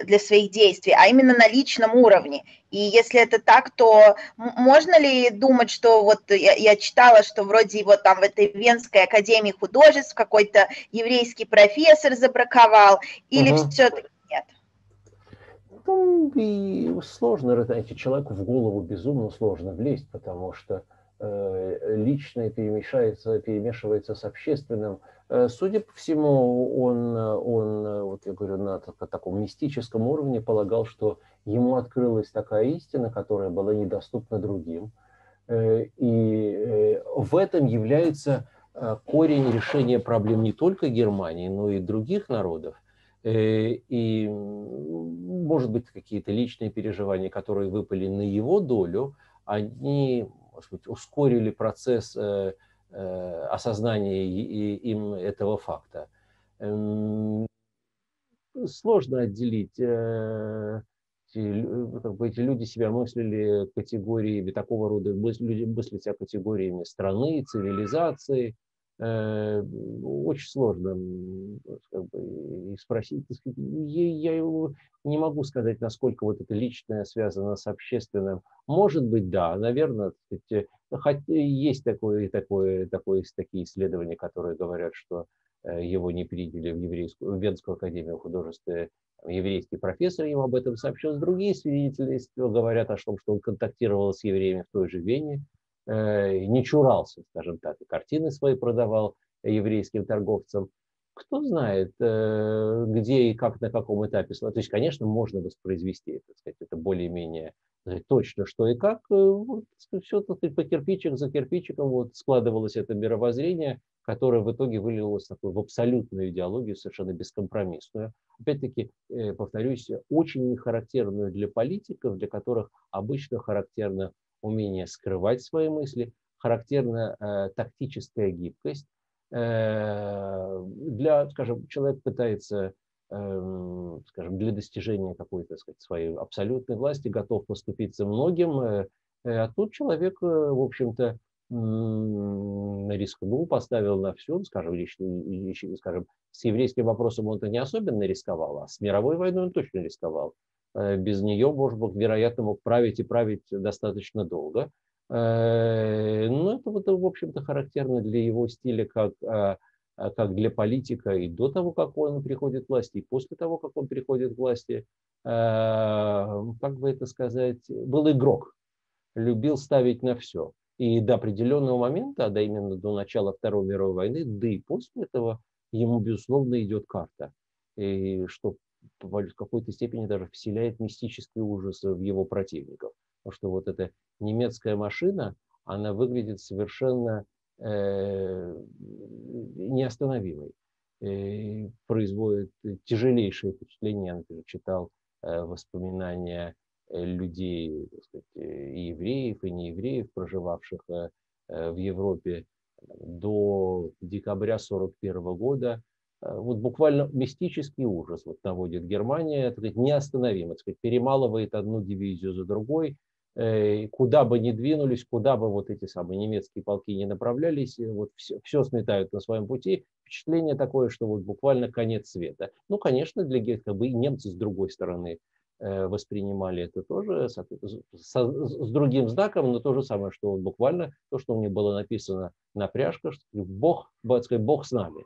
для своих действий, а именно на личном уровне? И если это так, то можно ли думать, что вот я читала, что вроде его там в этой Венской академии художеств какой-то еврейский профессор забраковал, или все-таки нет? Ну, и сложно, знаете, человеку в голову безумно сложно влезть, потому что личное перемешивается с общественным. Судя по всему, он вот я говорю, на таком мистическом уровне полагал, что ему открылась такая истина, которая была недоступна другим. И в этом является корень решения проблем не только Германии, но и других народов. И, может быть, какие-то личные переживания, которые выпали на его долю, они, может быть, ускорили процесс осознания им этого факта. Сложно отделить. Эти люди себя мыслили категориями, такого рода люди мыслят себя категориями страны, цивилизации. Очень сложно спросить. Я не могу сказать, насколько вот это личное связано с общественным. Может быть, да, наверное. Есть такие исследования, которые говорят, что его не приняли в Венскую академию художеств. Еврейский профессор им об этом сообщил. Другие свидетели говорят о том, что он контактировал с евреями в той же Вене. Не чурался, скажем так, и картины свои продавал еврейским торговцам. Кто знает, где и как, на каком этапе. То есть, конечно, можно воспроизвести это, сказать, это более-менее точно, что и как. Вот, все по кирпичик за кирпичиком вот, складывалось это мировоззрение, которое в итоге вылилось в абсолютную идеологию, совершенно бескомпромиссную. Опять-таки, повторюсь, очень нехарактерную для политиков, для которых обычно характерно умение скрывать свои мысли, характерна тактическая гибкость. Скажем, человек пытается, скажем, для достижения какой-то, своей абсолютной власти готов поступиться многим, а тут человек, в общем-то, рискнул, поставил на все, скажем, с еврейским вопросом он-то не особенно рисковал, а с мировой войной он точно рисковал. Без нее, может быть, вероятно, мог править и править достаточно долго. Но это, в общем-то, характерно для его стиля, как для политика и до того, как он приходит к власти, и после того, как он приходит к власти. Как бы это сказать, был игрок, любил ставить на все. И до определенного момента, да именно до начала Второй мировой войны, да и после этого ему, безусловно, идет карта. И что в какой-то степени даже вселяет мистические ужасы в его противников. Потому что вот эта немецкая машина, она выглядит совершенно неостановимой. Производит тяжелейшее впечатление. Я, например, читал воспоминания людей, так сказать, и евреев, и неевреев, проживавших в Европе до декабря 1941 года. Вот буквально мистический ужас вот наводит Германия, так сказать, неостановимо, так сказать, перемалывает одну дивизию за другой. Куда бы ни двинулись, куда бы вот эти самые немецкие полки не направлялись, вот все сметают на своем пути. Впечатление такое, что вот буквально конец света. Ну, конечно, для немцы с другой стороны воспринимали это тоже с другим знаком, но то же самое, что он буквально, то, что у него было написано на пряжках, что Бог, так сказать, Бог с нами.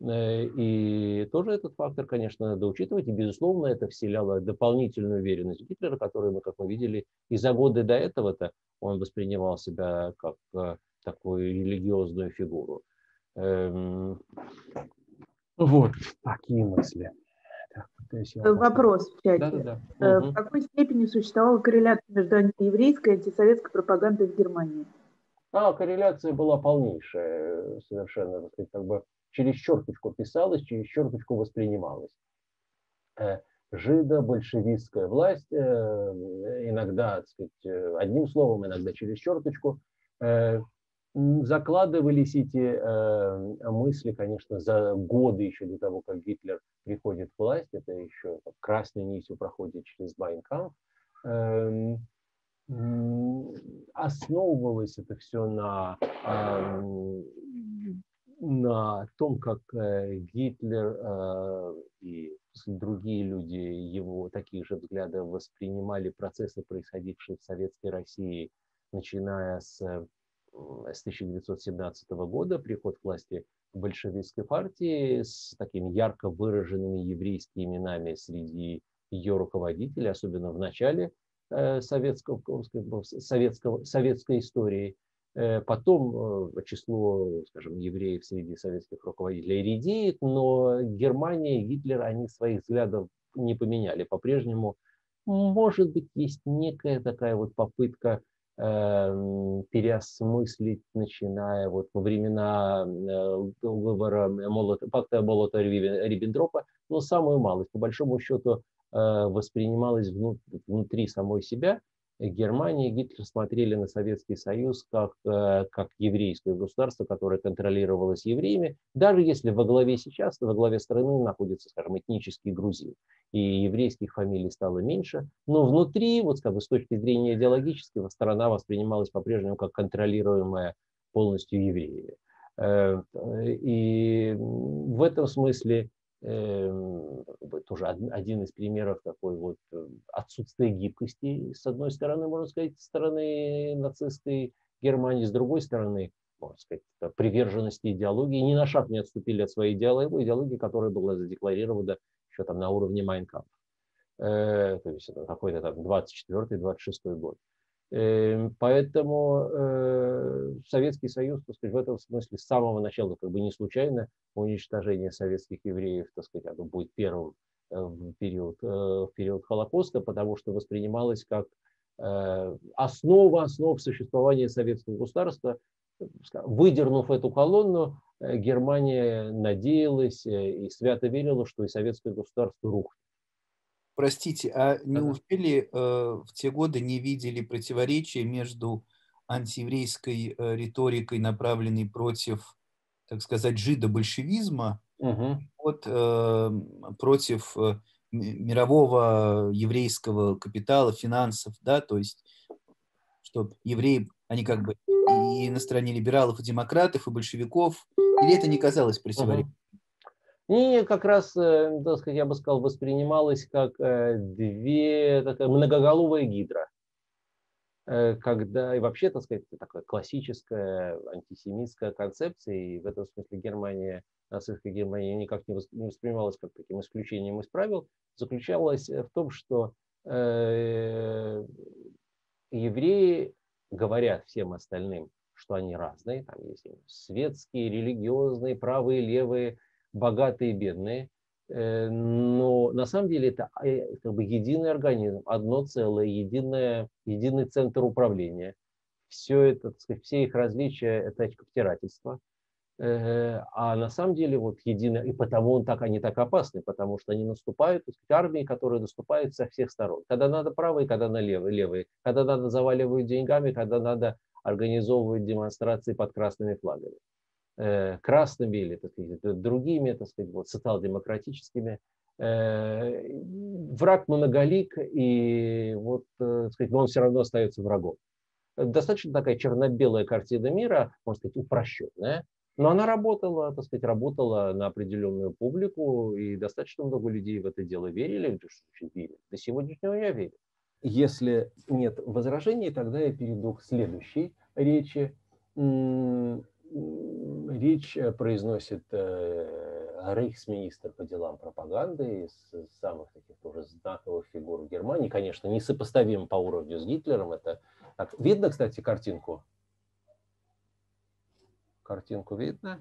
И тоже этот фактор, конечно, надо учитывать, и, безусловно, это вселяло дополнительную уверенность Гитлера, которую мы, как мы видели, и за годы до этого-то он воспринимал себя как такую религиозную фигуру. Вот такие мысли. Вопрос в чате. В какой степени существовала корреляция между антиеврейской и антисоветской пропагандой в Германии? Корреляция была полнейшая, совершенно, так сказать, как бы через черточку писалась, через черточку воспринималась. Жидо-большевистская власть, иногда, так сказать, одним словом, иногда через черточку, закладывались эти мысли, конечно, за годы еще до того, как Гитлер приходит к власти, это еще красной нитью проходит через Mein Kampf. Основывалось это все на том, как Гитлер и другие люди его таких же взглядов воспринимали процессы, происходившие в Советской России, начиная с 1917 года, приход к власти большевистской партии с такими ярко выраженными еврейскими именами среди ее руководителей, особенно в начале советской истории. Потом число, скажем, евреев среди советских руководителей редеет, но Германия и Гитлер, они своих взглядов не поменяли. По-прежнему, может быть, есть некая такая вот попытка переосмыслить, начиная вот во времена выбора пакта Молотова-Риббентропа, но самую малость, по большому счету, воспринималась внутри самой себя. Германия и Гитлер смотрели на Советский Союз как еврейское государство, которое контролировалось евреями, даже если во главе страны находится, скажем, этнический грузин, и еврейских фамилий стало меньше, но внутри, вот, скажем, с точки зрения идеологического, страна воспринималась по-прежнему как контролируемая полностью евреями. И в этом смысле тоже один из примеров такой вот отсутствия гибкости, с одной стороны, можно сказать, со стороны нацистской Германии, с другой стороны, можно сказать, приверженности идеологии. Ни на шаг не отступили от своей идеологии, которая была задекларирована еще там на уровне Mein Kampf. То есть это какой-то там 24-26 год. Поэтому Советский Союз, так сказать, в этом смысле с самого начала, как бы не случайно, уничтожение советских евреев, так сказать, будет первым в период Холокоста, потому что воспринималось как основа основ существования советского государства. Выдернув эту колонну, Германия надеялась и свято верила, что и советское государство рухнет. Простите, а не успели в те годы, не видели противоречия между антиеврейской риторикой, направленной против, так сказать, жидо-большевизма, против мирового еврейского капитала, финансов, да, то есть, что евреи, они как бы и на стороне либералов, и демократов, и большевиков, или это не казалось противоречием? И как раз, так сказать, я бы сказал, воспринималось как такая многоголовая гидра. Когда, и вообще, так сказать, такая классическая антисемитская концепция, и в этом смысле Германия, нацистская Германия никак не воспринималась как таким исключением из правил, заключалась в том, что евреи говорят всем остальным, что они разные, там есть светские, религиозные, правые, левые, богатые и бедные, но на самом деле это как бы единый организм, одно целое, единый центр управления. Все это, так сказать, все их различия – это очковтирательство. А на самом деле вот единое, и потому они так опасны, потому что они наступают, армии, которые наступают со всех сторон. Когда надо правые, когда надо левые, когда надо заваливают деньгами, когда надо организовывать демонстрации под красными флагами. Красными или так сказать, другими, так сказать, вот, социал-демократическими. Враг многолик, и вот, так сказать, но он все равно остается врагом. Достаточно такая черно-белая картина мира, можно сказать, упрощенная, Но она работала, так сказать, работала на определенную публику, и достаточно много людей в это дело верили, до сегодняшнего я верю. Если нет возражений, тогда я перейду к следующей речи. Речь произносит рейхсминистр по делам пропаганды из самых таких тоже знаковых фигур Германии. Конечно, несопоставим по уровню с Гитлером. Это так. Видно, кстати, картинку? Картинку видно?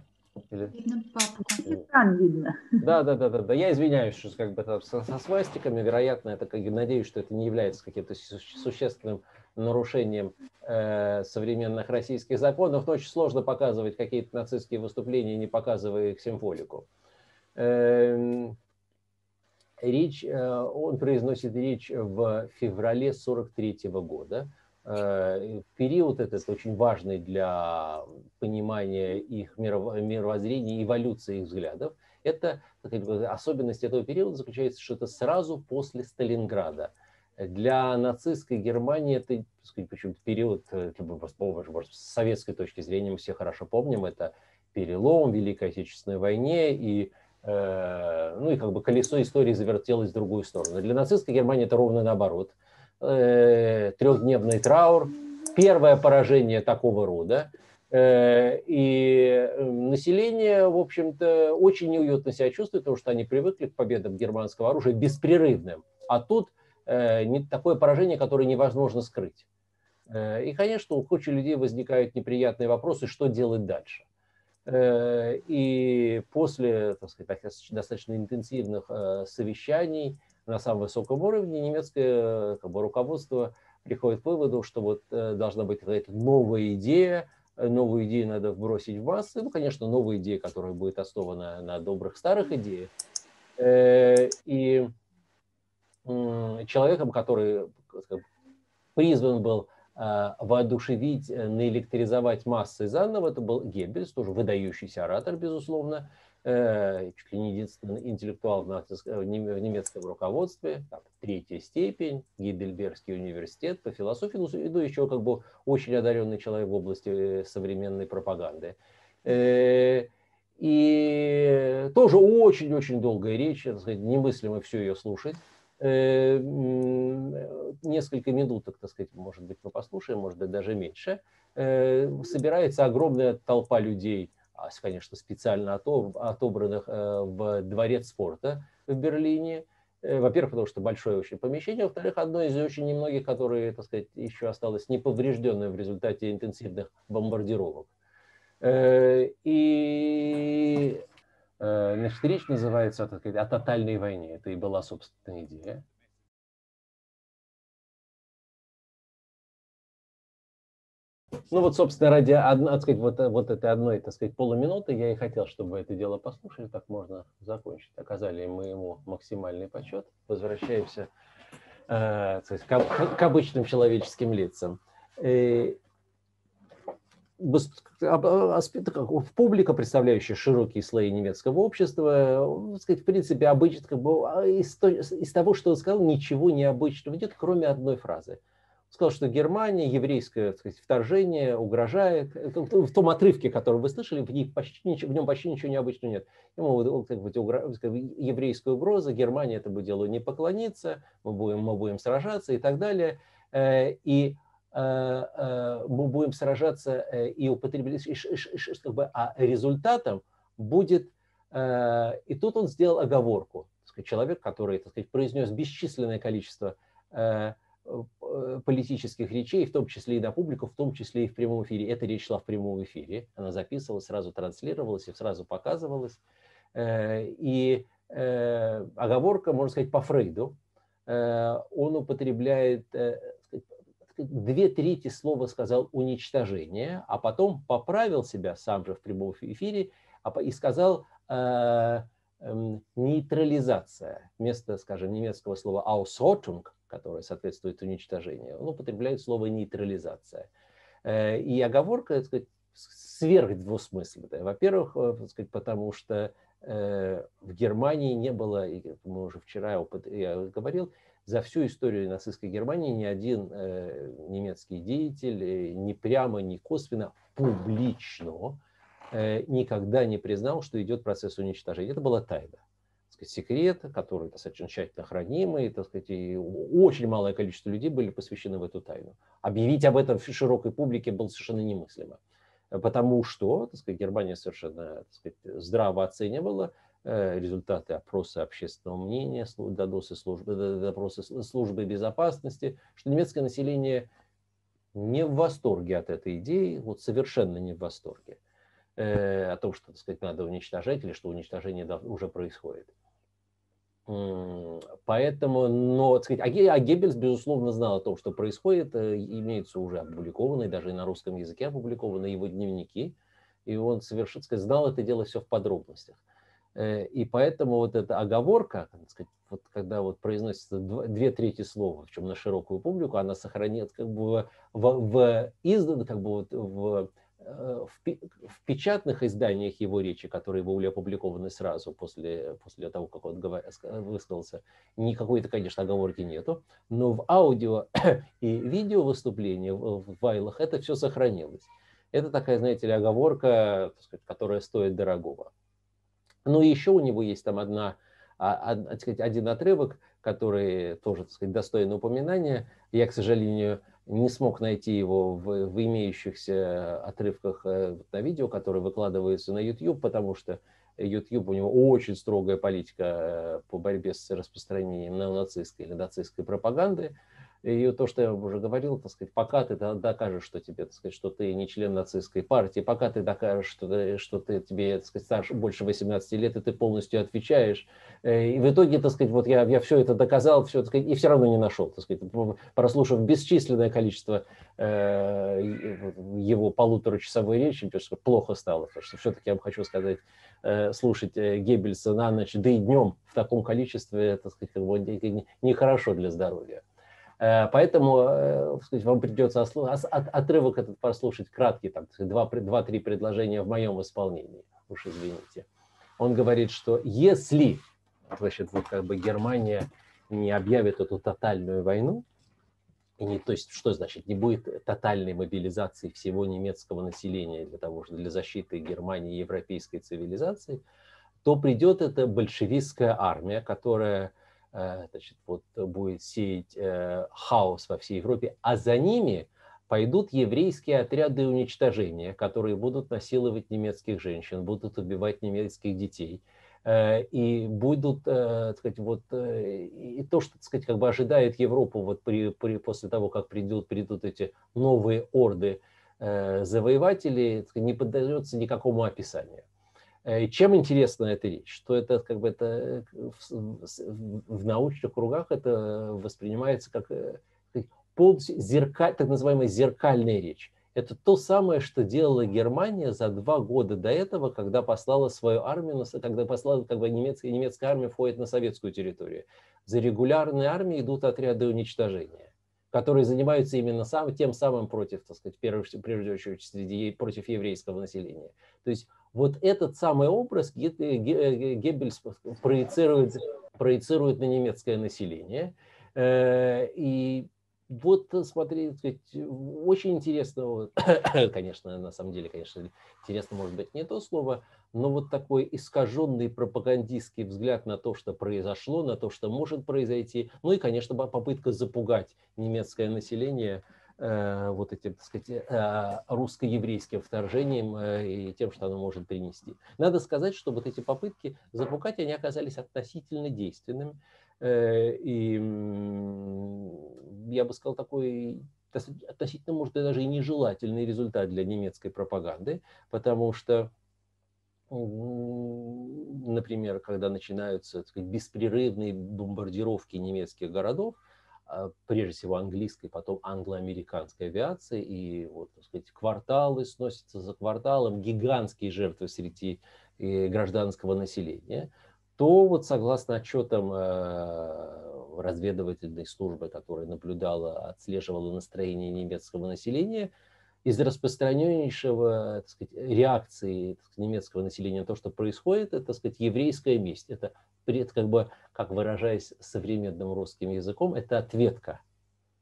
Или... Видно папку. Экран видно. Да. Я извиняюсь, что как бы со свастиками, вероятно, это, как, надеюсь, что это не является каким-то существенным нарушением современных российских законов, но очень сложно показывать какие-то нацистские выступления, не показывая их символику. Он произносит речь в феврале 1943-го года. Период этот очень важный для понимания их мировоззрения, эволюции их взглядов. Это, особенность этого периода заключается, что это сразу после Сталинграда. Для нацистской Германии это, почему-то, период, может, с советской точки зрения мы все хорошо помним, это перелом в Великой Отечественной войне, и, колесо истории завертелось в другую сторону. Для нацистской Германии это ровно наоборот. Трехдневный траур, первое поражение такого рода, и население, в общем-то, очень неуютно себя чувствует, потому что они привыкли к победам германского оружия беспрерывным, а тут такое поражение, которое невозможно скрыть. И, конечно, у кучи людей возникают неприятные вопросы, что делать дальше. И после, так сказать, достаточно интенсивных совещаний на самом высоком уровне немецкое руководство приходит к выводу, что вот должна быть какая-то новая идея, новую идею надо вбросить в массы, конечно, новая идея, которая будет основана на добрых старых идеях. И человеком, который призван был воодушевить, наэлектризовать массы заново, это был Геббельс, тоже выдающийся оратор, безусловно, чуть ли не единственный интеллектуал в немецком руководстве, там, третья степень, Гейдельбергский университет по философии, ну еще как бы очень одаренный человек в области современной пропаганды. И тоже очень-очень долгая речь, так сказать, немыслимо все ее слушать. Несколько минуток, так сказать, может быть, мы послушаем, может быть, даже меньше. Собирается огромная толпа людей, конечно, специально отобранных в дворец спорта в Берлине. Во-первых, потому что большое очень помещение, во-вторых, одно из очень немногих, которое, так сказать, еще осталось неповрежденным в результате интенсивных бомбардировок. И значит, речь называется «О тотальной войне». Это и была, собственно, идея. Ну вот, собственно, ради этой одной, так сказать, полуминуты я и хотел, чтобы вы это дело послушали, так можно закончить. Оказали мы ему максимальный почет. Возвращаемся к обычным человеческим лицам. Публика, представляющая широкие слои немецкого общества, так сказать, в принципе, обычно, как бы, из того, что он сказал, ничего необычного нет, кроме одной фразы. Он сказал, что Германия, еврейское, так сказать, вторжение угрожает. В том отрывке, который вы слышали, в нем почти ничего необычного нет. Ему, как бы, еврейская угроза, Германия этому делу не поклонится, мы будем сражаться и так далее. И мы будем сражаться и употреблять, как бы, а результатом будет... И тут он сделал оговорку. Человек, который, так сказать, произнес бесчисленное количество политических речей, в том числе и на публику, в том числе и в прямом эфире. Эта речь шла в прямом эфире. Она записывалась, сразу транслировалась и сразу показывалась. И оговорка, можно сказать, по Фрейду. Он употребляет... Две трети слова сказал «уничтожение», а потом поправил себя сам же в прямом эфире и сказал «нейтрализация». Вместо, скажем, немецкого слова «ausrottung», которое соответствует уничтожению, он употребляет слово «нейтрализация». И оговорка, так сказать, сверхдвусмысленная. Во-первых, потому что в Германии не было, и мы уже вчера я говорил, за всю историю нацистской Германии ни один немецкий деятель ни прямо, ни косвенно, публично никогда не признал, что идет процесс уничтожения. Это была тайна, секрет, который достаточно тщательно хранимый, и очень малое количество людей были посвящены в эту тайну. Объявить об этом в широкой публике было совершенно немыслимо, потому что Германия совершенно здраво оценивала результаты опроса общественного мнения, допросы службы безопасности, что немецкое население не в восторге от этой идеи, вот совершенно не в восторге о том, что надо уничтожать или что уничтожение уже происходит. Поэтому, но, а Геббельс, безусловно, знал о том, что происходит, имеются уже опубликованные, даже и на русском языке опубликованы его дневники, и он совершенно знал это дело все в подробностях. И поэтому вот эта оговорка, вот когда вот произносится 2/3 слова, в чем на широкую публику, она сохранит в печатных изданиях его речи, которые были опубликованы сразу после того, как он высказался, никакой-то, конечно, оговорки нету, но в аудио и видео выступления в вайлах это все сохранилось. Это такая, знаете ли, оговорка, которая стоит дорогого. Ну и еще у него есть там один отрывок, который тоже, достоин упоминания. Я, к сожалению, не смог найти его в имеющихся отрывках на видео, которые выкладываются на YouTube, потому что YouTube, у него очень строгая политика по борьбе с распространением неонацистской или нацистской пропаганды. И то, что я уже говорил, пока ты докажешь, что тебе, что ты не член нацистской партии, пока ты докажешь, что ты тебе, старше больше 18 лет, и ты полностью отвечаешь. И в итоге, вот я все это доказал, все, и все равно не нашел, прослушав бесчисленное количество его полуторачасовой речи, потому что плохо стало, потому что все-таки я вам хочу сказать, слушать Геббельса на ночь, да и днем в таком количестве, нехорошо для здоровья. Поэтому вам придется отрывок этот прослушать краткий, там 2-3 предложения в моем исполнении, уж извините. Он говорит, что если Германия не объявит эту тотальную войну, и не, то есть что значит, не будет тотальной мобилизации всего немецкого населения для защиты Германии и европейской цивилизации, то придет эта большевистская армия, которая будет сеять хаос во всей Европе, а за ними пойдут еврейские отряды уничтожения, которые будут насиловать немецких женщин, будут убивать немецких детей, и будут, и то, что, ожидает Европу после того, как придут эти новые орды завоевателей, не поддается никакому описанию. Чем интересна эта речь? Что это, это в научных кругах это воспринимается как так называемая зеркальная речь. Это то самое, что делала Германия за 2 года до этого, когда послала свою армию, немецкая армия входит на советскую территорию. За регулярной армией идут отряды уничтожения, которые занимаются именно тем самым против, прежде всего, против еврейского населения. То есть вот этот самый образ Геббельс проецирует на немецкое население. И вот, смотрите, очень интересно, конечно, на самом деле, конечно, интересно, может быть, не то слово, но вот такой искаженный пропагандистский взгляд на то, что произошло, на то, что может произойти, ну и, конечно, попытка запугать немецкое население вот этим, русско-еврейским вторжением и тем, что оно может принести. Надо сказать, что вот эти попытки запугать, они оказались относительно действенными. И я бы сказал, такой относительно, может, даже и нежелательный результат для немецкой пропаганды, потому что, например, когда начинаются беспрерывные бомбардировки немецких городов, прежде всего английской, потом англо-американской авиации, и вот, кварталы сносятся за кварталом, гигантские жертвы среди гражданского населения, то вот согласно отчетам разведывательной службы, которая наблюдала, отслеживала настроение немецкого населения, из распространеннейшего реакции немецкого населения на то, что происходит, это еврейская месть. Это, как выражаясь современным русским языком, это ответка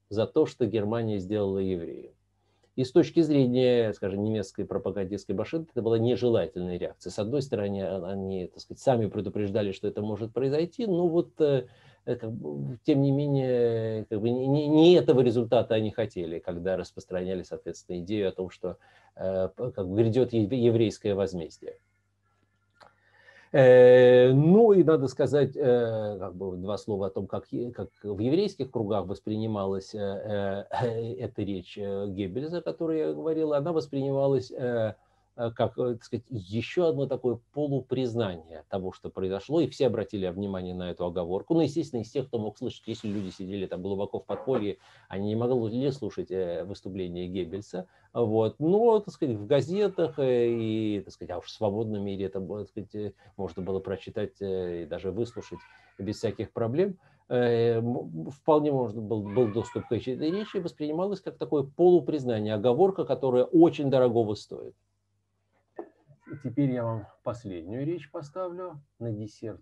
за то, что Германия сделала евреям. И с точки зрения, скажем, немецкой пропагандистской башенты, это была нежелательная реакция. С одной стороны, они, так сказать, сами предупреждали, что это может произойти, но вот, тем не менее, как бы не этого результата они хотели, когда распространяли, соответственно, идею о том, что как бы грядет еврейское возмездие. Ну и надо сказать как бы два слова о том, как в еврейских кругах воспринималась эта речь Геббельса, о которой я говорил. Она воспринималась как, так сказать, еще одно такое полупризнание того, что произошло, и все обратили внимание на эту оговорку. Ну, естественно, из тех, кто мог слышать, если люди сидели там глубоко в подполье, они не могли слушать выступление Геббельса. Вот. Но, так сказать, в газетах и, так сказать, а уж в свободном мире это, так сказать, можно было прочитать и даже выслушать без всяких проблем. Вполне можно был доступ к этой речи, воспринималось как такое полупризнание, оговорка, которая очень дорогого стоит. Теперь я вам последнюю речь поставлю на десерт.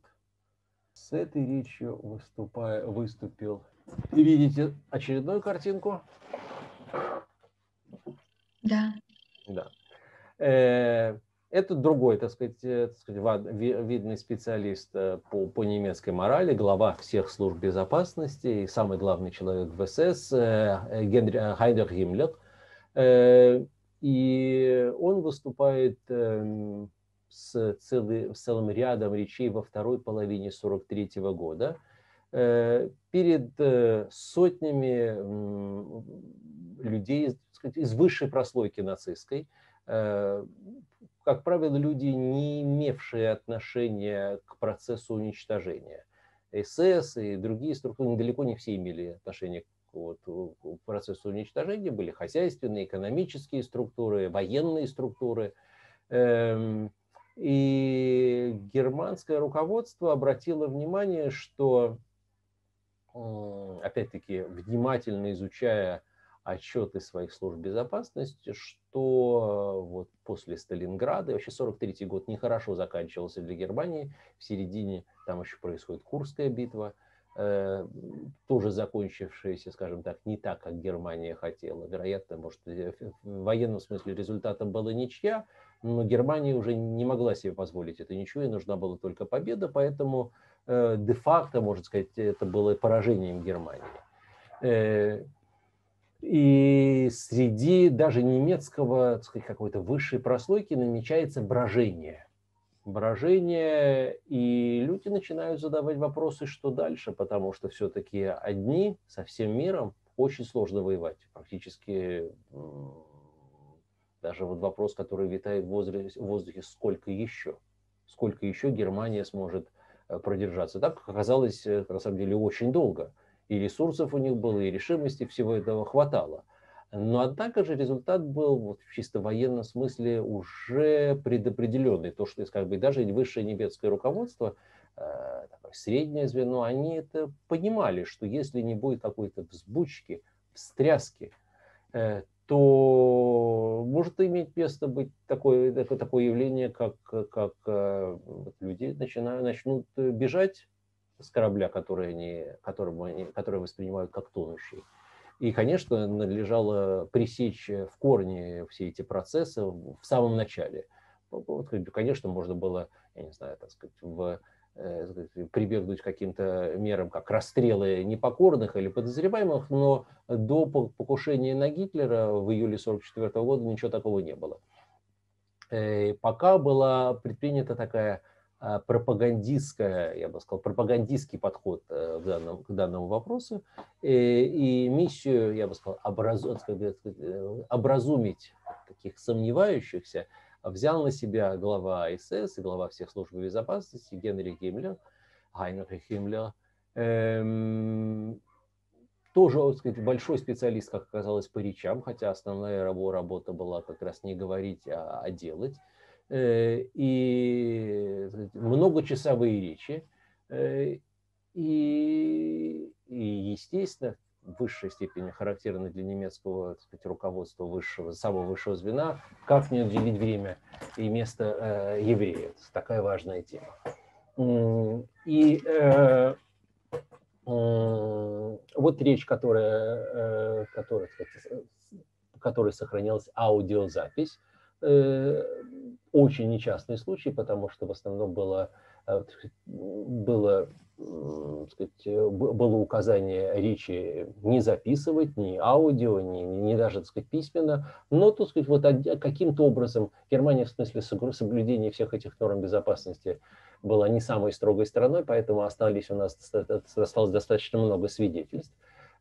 С этой речью выступил. И видите очередную картинку? Да. Да. Это другой, так сказать, видный специалист по немецкой морали, глава всех служб безопасности и самый главный человек в СС Хайнрих Гиммлер. И он выступает с целым рядом речей во второй половине 1943 года перед сотнями людей, так сказать, из высшей прослойки нацистской. Как правило, люди, не имевшие отношения к процессу уничтожения. СС и другие структуры, далеко не все имели отношение к процессу уничтожения, были хозяйственные, экономические структуры, военные структуры. И германское руководство обратило внимание, что, опять-таки, внимательно изучая отчеты своих служб безопасности, что вот после Сталинграда, вообще 1943 год нехорошо заканчивался для Германии, в середине там еще происходит Курская битва, тоже закончившиеся, скажем так, не так, как Германия хотела. Вероятно, может, в военном смысле результатом была ничья, но Германия уже не могла себе позволить это ничего, и нужна была только победа, поэтому де-факто, можно сказать, это было поражением Германии. И среди даже немецкого, так сказать, какой-то высшей прослойки намечается брожение. И люди начинают задавать вопросы, что дальше, потому что все-таки одни со всем миром очень сложно воевать. Практически даже вот вопрос, который витает в воздухе, сколько еще Германия сможет продержаться. Так оказалось, на самом деле, очень долго. И ресурсов у них было, и решимости, всего этого хватало. Но однако же результат был вот, в чисто военном смысле уже предопределенный. То, что, как бы, даже высшее немецкое руководство, среднее звено, они это понимали, что если не будет какой-то взбучки, встряски, то может иметь место быть такое явление, как люди начнут бежать с корабля, которые воспринимают как тонущий. И, конечно, надлежало пресечь в корне все эти процессы в самом начале. Конечно, можно было, я не знаю, так сказать, прибегнуть к каким-то мерам, как расстрелы непокорных или подозреваемых, но до покушения на Гитлера в июле 1944 года ничего такого не было. И пока была предпринята такая пропагандистская, я бы сказал, пропагандистский подход к данному вопросу, и миссию, я бы сказал, образумить таких сомневающихся взял на себя глава СС и глава всех служб безопасности Хайнрих Гиммлер, тоже, так сказать, большой специалист, как оказалось, по речам, хотя основная его работа была как раз не говорить, а делать. И многочасовые речи, и естественно, в высшей степени характерно для немецкого, так сказать, руководства самого высшего звена, как не уделить время и место евреям. Такая важная тема. И вот речь, которая, так сказать, которой сохранялась аудиозапись. Очень нечастный случай, потому что в основном было указание речи не записывать, ни аудио, ни даже, так сказать, письменно, но, так сказать, вот каким-то образом Германия в смысле соблюдения всех этих норм безопасности была не самой строгой страной, поэтому осталось достаточно много свидетельств.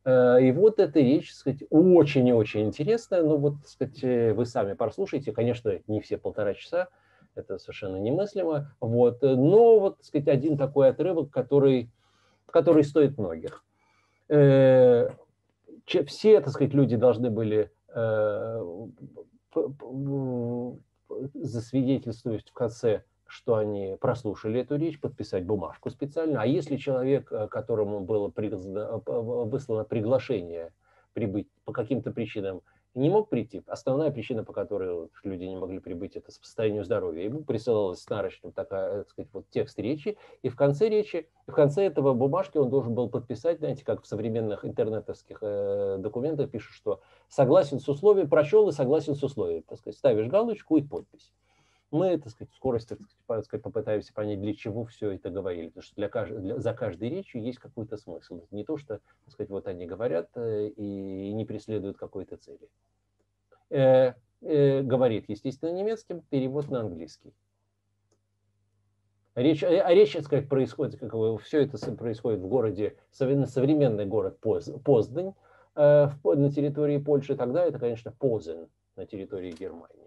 И вот эта речь, так сказать, очень и очень интересная, но вот, так сказать, вы сами прослушайте, конечно, не все 1,5 часа, это совершенно немыслимо, вот, но вот, так сказать, один такой отрывок, который стоит многих. Все, так сказать, люди должны были засвидетельствовать в конце, что они прослушали эту речь, подписать бумажку специально. А если человек, которому было выслано приглашение прибыть по каким-то причинам, не мог прийти, основная причина, по которой люди не могли прибыть, это состояние здоровья, ему присылалась с нарочным, такая, так сказать, вот текст речи, и в конце этого бумажки он должен был подписать, знаете, как в современных интернетовских документах пишут, что согласен с условием, прочел и согласен с условием, так сказать, ставишь галочку и подпись. Мы, так сказать, в скорости, так сказать, попытаемся понять, для чего все это говорили. Потому что за каждой речью есть какой-то смысл. Не то, что, так сказать, вот они говорят и не преследуют какой-то цели. Говорит, естественно, немецким, перевод на английский. Речь, так сказать, происходит, все это происходит в городе, современный город Познань, на территории Польши. Тогда это, конечно, Позен на территории Германии.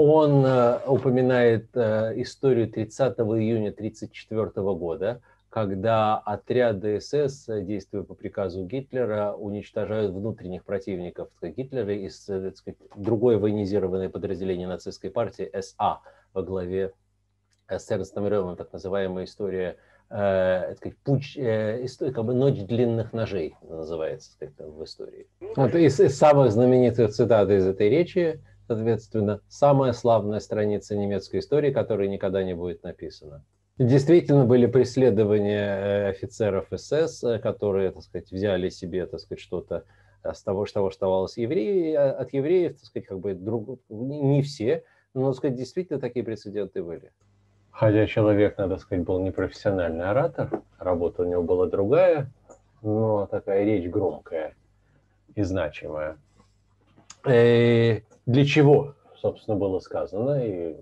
Он упоминает историю 30 июня 1934 года, когда отряды СС, действуя по приказу Гитлера, уничтожают внутренних противников Гитлера из, так сказать, другое военизированное подразделение нацистской партии СА во главе с Эрнстом Рёмом, так называемая история, так сказать, как бы «Ночь длинных ножей» называется, так сказать, в истории. Вот из самых знаменитых цитат из этой речи, соответственно, самая славная страница немецкой истории, которая никогда не будет написана. Действительно были преследования офицеров СС, которые, так сказать, взяли себе, так сказать, что-то с того, что оставалось от евреев, так сказать, как бы не все, но, так сказать, действительно такие прецеденты были. Хотя человек, надо сказать, был непрофессиональный оратор, работа у него была другая, но такая речь громкая и значимая. Для чего, собственно, было сказано, и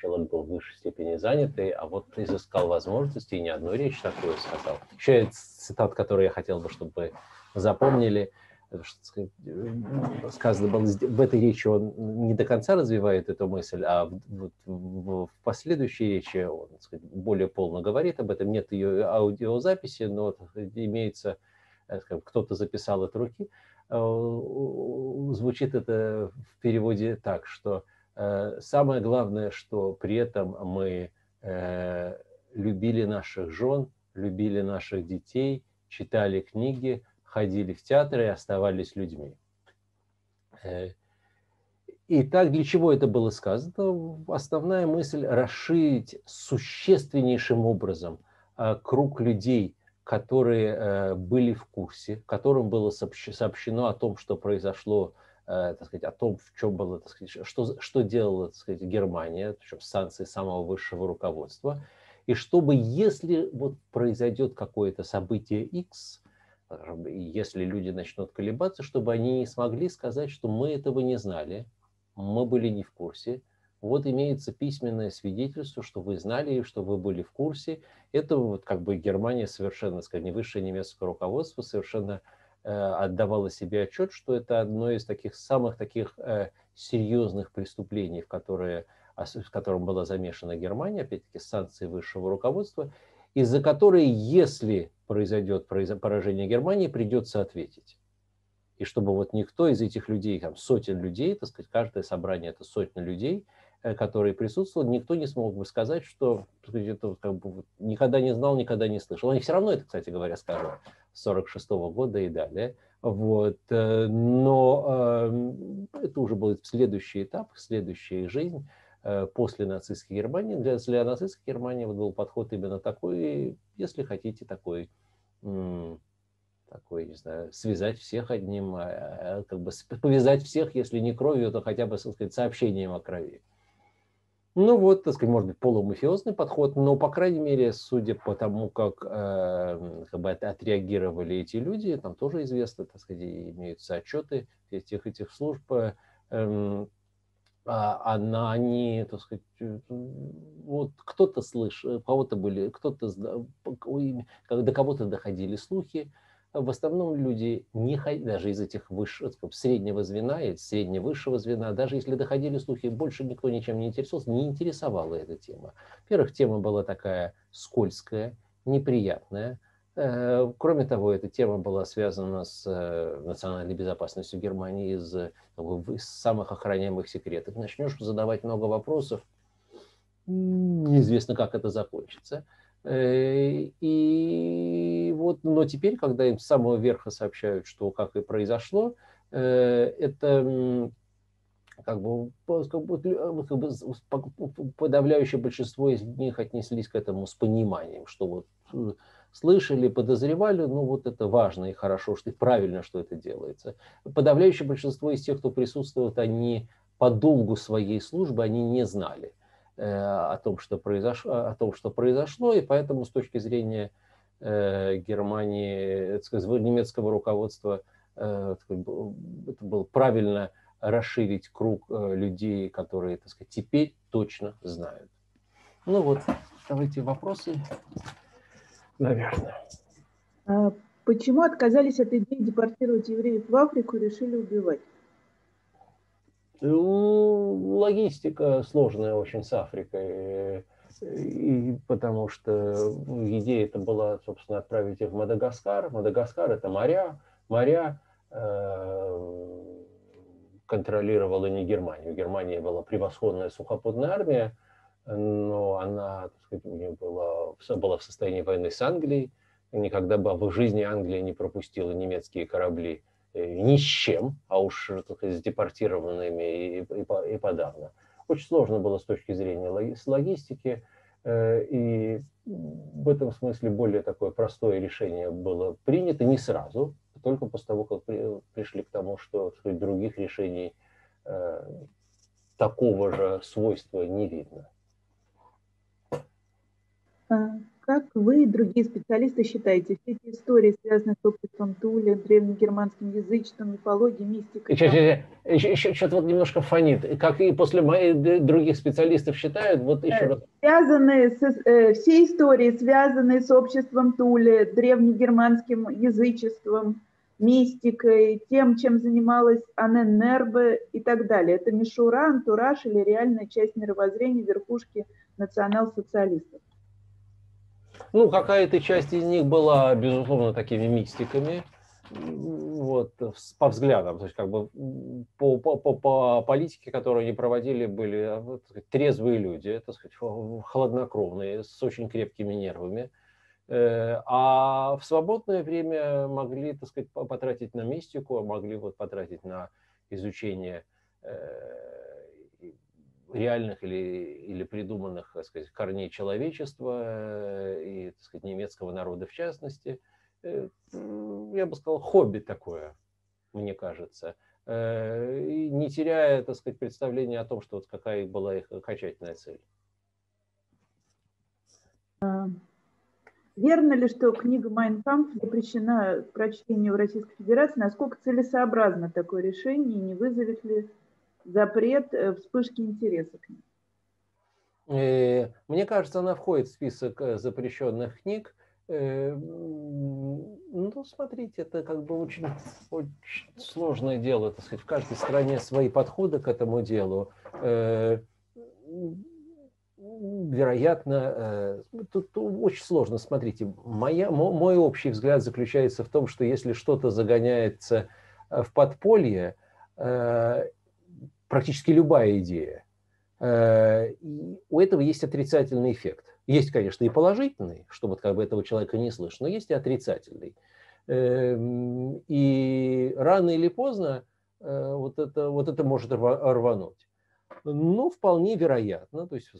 человек был в высшей степени занятый, а вот изыскал возможности и ни одну речь такую сказал. Еще цитат, которую я хотел бы, чтобы вы запомнили, что сказано было, в этой речи он не до конца развивает эту мысль, а в последующей речи он, так сказать, более полно говорит об этом, нет ее аудиозаписи, но имеется, кто-то записал от руки. Звучит это в переводе так, что самое главное, что при этом мы любили наших жен, любили наших детей, читали книги, ходили в театры и оставались людьми. Итак, для чего это было сказано? Основная мысль – расширить существеннейшим образом круг людей, которые были в курсе, которым было сообщено о том, что произошло, так сказать, о том, в чем было, так сказать, что делала, так сказать, Германия, причем санкции самого высшего руководства, и чтобы, если вот произойдет какое-то событие X, если люди начнут колебаться, чтобы они не смогли сказать, что мы этого не знали, мы были не в курсе. Вот имеется письменное свидетельство, что вы знали и что вы были в курсе. Это вот как бы Германия совершенно, скажем, высшее немецкое руководство совершенно отдавало себе отчет, что это одно из таких самых таких серьезных преступлений, в котором была замешана Германия, опять-таки санкции высшего руководства, из-за которой, если произойдет поражение Германии, придется ответить. И чтобы вот никто из этих людей, там сотен людей, так сказать, каждое собрание это сотни людей, которые присутствовали, никто не смог бы сказать, что это, как бы, никогда не знал, никогда не слышал. Они все равно это, кстати говоря, скажут с 1946-го года и далее. Вот. Но это уже будет следующий этап, следующая жизнь. после нацистской Германии. Для нацистской Германии вот был подход именно такой, если хотите, такой, не знаю, связать всех одним, как бы повязать всех, если не кровью, то хотя бы, так сказать, сообщением о крови. Ну вот, так сказать, может быть, полумафиозный подход, но, по крайней мере, судя по тому, как бы отреагировали эти люди, там тоже известно, так сказать, имеются отчеты этих служб, они, так сказать, вот кто-то слышал, кого-то были, до кого-то доходили слухи. В основном люди не ходили, даже из этих среднего звена или средне-высшего звена, даже если доходили слухи, больше никто ничем не интересовался, не интересовала эта тема. Во-первых, тема была такая скользкая, неприятная. Кроме того, эта тема была связана с национальной безопасностью Германии, из самых охраняемых секретов. Начнешь задавать много вопросов, неизвестно, как это закончится. И вот, но теперь, когда им с самого верха сообщают, что как и произошло, это как бы подавляющее большинство из них отнеслись к этому с пониманием, что вот слышали, подозревали, ну вот это важно и хорошо, что и правильно, что это делается. Подавляющее большинство из тех, кто присутствует, они по долгу своей службы они не знали о том, что произошло, и поэтому с точки зрения Германии, немецкого руководства, это было правильно расширить круг людей, которые, так сказать, теперь точно знают. Ну вот, давайте вопросы, наверное. Почему отказались от идеи депортировать евреев в Африку, решили убивать? Логистика сложная очень с Африкой, и потому что идея это была, собственно, отправить их в Мадагаскар. Мадагаскар это моря, моря контролировала не Германию. Германия была превосходная сухопутная армия, но она, так сказать, у нее была в состоянии войны с Англией, никогда бы в жизни Англия не пропустила немецкие корабли. Ни с чем, а уж с депортированными и подавно. Очень сложно было с точки зрения логистики, и в этом смысле более такое простое решение было принято не сразу, только после того, как пришли к тому, что других решений такого же свойства не видно. Как вы и другие специалисты считаете, все эти истории, связанные с обществом Туля, древнегерманским язычеством, мифологией, мистикой... Еще что-то вот немножко фонит. Как и после моих других специалистов считают, вот еще раз... Все истории, связанные с обществом Туля, древнегерманским язычеством, мистикой, тем, чем занималась Аннен Нербе и так далее. Это мишура, антураж или реальная часть мировоззрения верхушки национал-социалистов? Ну, какая-то часть из них была, безусловно, такими мистиками, вот, по взглядам, то есть как бы по политике, которую они проводили, были, так сказать, трезвые люди, так сказать, хладнокровные, с очень крепкими нервами, а в свободное время могли, так сказать, потратить на мистику, могли вот потратить на изучение реальных или придуманных, так сказать, корней человечества и, так сказать, немецкого народа в частности. Я бы сказал, хобби такое, мне кажется. И не теряя, так сказать, представления о том, что вот какая была их окончательная цель. Верно ли, что книга «Mein Kampf» запрещена к прочтению в Российской Федерации? Насколько целесообразно такое решение и не вызовет ли запрет вспышки интереса к ним? Мне кажется, она входит в список запрещенных книг. Ну, смотрите, это как бы очень, очень сложное дело, так сказать. В каждой стране свои подходы к этому делу. Вероятно, тут очень сложно. Смотрите, мой общий взгляд заключается в том, что если что-то загоняется в подполье, практически любая идея, у этого есть отрицательный эффект. Есть, конечно, и положительный, что вот как бы этого человека не слышно, но есть и отрицательный. И рано или поздно вот это может рвануть. Ну, вполне вероятно. То есть,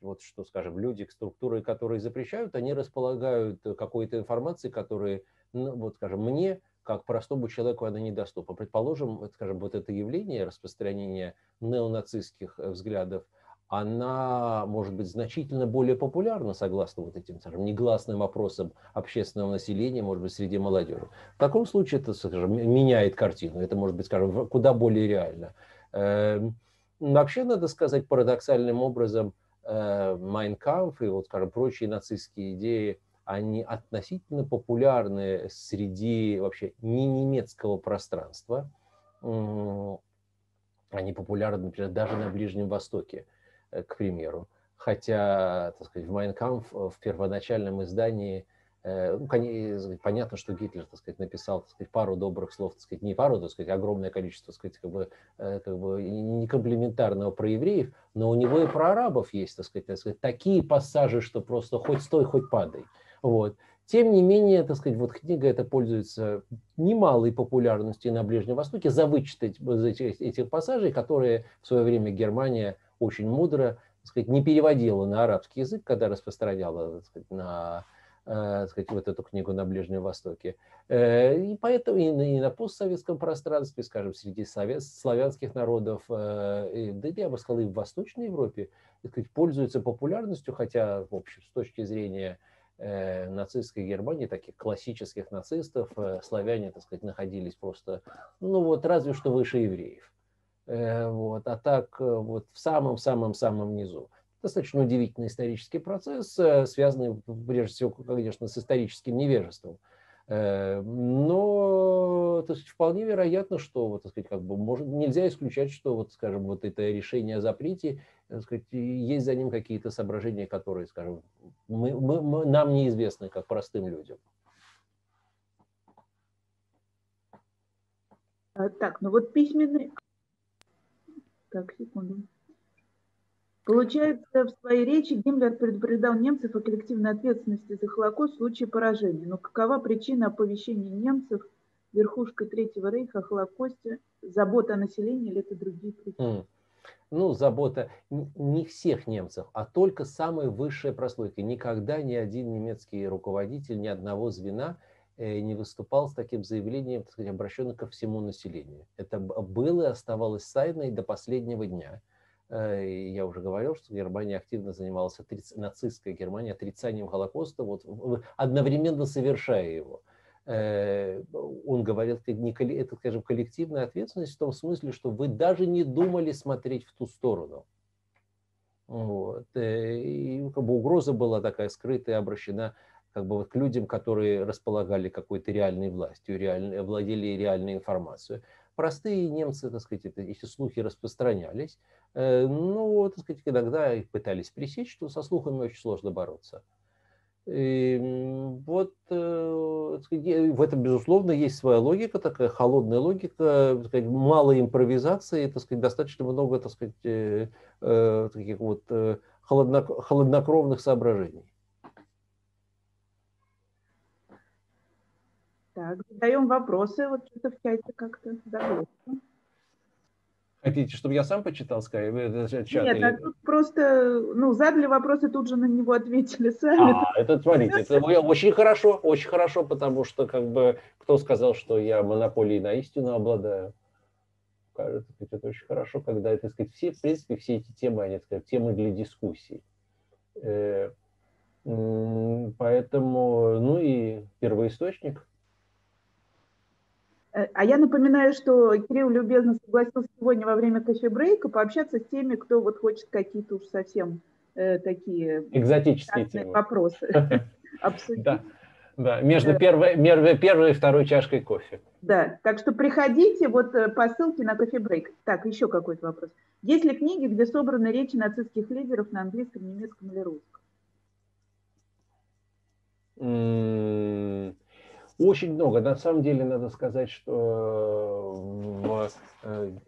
вот что, скажем, люди, структуры, которые запрещают, они располагают какой-то информацией, которая, ну, вот, скажем, мне, как простому человеку, она недоступна. Предположим, скажем, вот это явление распространения неонацистских взглядов, она может быть значительно более популярна, согласно вот этим, скажем, негласным опросам общественного населения, может быть, среди молодежи. В таком случае это, скажем, меняет картину. Это может быть, скажем, куда более реально. Вообще, надо сказать, парадоксальным образом, «Mein Kampf» и, вот, скажем, прочие нацистские идеи, они относительно популярны среди вообще не немецкого пространства. Они популярны, например, даже на Ближнем Востоке, к примеру. Хотя, так сказать, в «Mein Kampf» в первоначальном издании, ну, понятно, что Гитлер, так сказать, написал, так сказать, пару добрых слов, так сказать, не пару, так сказать, огромное количество, так сказать, как бы некомплиментарного про евреев, но у него и про арабов есть, так сказать, такие пассажи, что просто хоть стой, хоть падай. Вот. Тем не менее, так сказать, вот книга эта пользуется немалой популярностью на Ближнем Востоке за вычет этих пассажей, которые в свое время Германия очень мудро, так сказать, не переводила на арабский язык, когда распространяла, так сказать, вот эту книгу на Ближнем Востоке. И поэтому и на постсоветском пространстве, скажем, среди славянских народов, да я бы сказал, и в Восточной Европе, так сказать, пользуются популярностью, хотя, в общем, с точки зрения нацистской Германии, таких классических нацистов, славяне, так сказать, находились просто, ну вот, разве что выше евреев. Вот, а так вот в самом-самом-самом низу. Достаточно удивительный исторический процесс, связанный, прежде всего, конечно, с историческим невежеством. Но, так сказать, вполне вероятно, что, вот, так сказать, как бы, нельзя исключать, что, вот, скажем, вот это решение о запрете, так сказать, есть за ним какие-то соображения, которые, скажем, нам неизвестны как простым людям. Так, ну вот письменный... Так, секунду. Получается, в своей речи Гиммлер предупреждал немцев о коллективной ответственности за Холокост в случае поражения. Но какова причина оповещения немцев верхушкой Третьего рейха о Холокосте? Забота о населении или это другие причины? Ну, забота не всех немцев, а только самой высшей прослойки. Никогда ни один немецкий руководитель ни одного звена не выступал с таким заявлением, так сказать, обращенным ко всему населению. Это было и оставалось тайной до последнего дня. Я уже говорил, что Германия активно занималась, нацистская Германия, отрицанием Холокоста, вот, одновременно совершая его. Он говорил, это, скажем, коллективная ответственность в том смысле, что вы даже не думали смотреть в ту сторону. Вот. И как бы угроза была такая скрытая, обращена как бы вот к людям, которые располагали какой-то реальной властью, владели реальной информацией. Простые немцы, так сказать, эти слухи распространялись, но, так сказать, иногда их пытались пресечь, что со слухами очень сложно бороться. И вот, так сказать, в этом, безусловно, есть своя логика, такая холодная логика, так сказать, мало импровизации, так сказать, достаточно много, так сказать, таких вот холоднокровных соображений. Так, задаем вопросы, вот что-то в чате как-то задается. Хотите, чтобы я сам почитал скайп? Нет, а тут просто, ну, задали вопрос и тут же на него ответили сами. Это, смотрите, это очень хорошо, потому что, как бы, кто сказал, что я монополией на истину обладаю? Кажется, это очень хорошо, когда, так сказать, все, в принципе, все эти темы, они, так сказать, темы для дискуссий. Поэтому, ну и первоисточник. А я напоминаю, что Кирилл любезно согласился сегодня во время кофе-брейка пообщаться с теми, кто вот хочет какие-то уж совсем такие экзотические вопросы обсудить. Да, между первой и второй чашкой кофе. Да, так что приходите вот по ссылке на кофе-брейк. Так, еще какой-то вопрос. Есть ли книги, где собраны речи нацистских лидеров на английском, немецком или русском? Очень много. На самом деле, надо сказать, что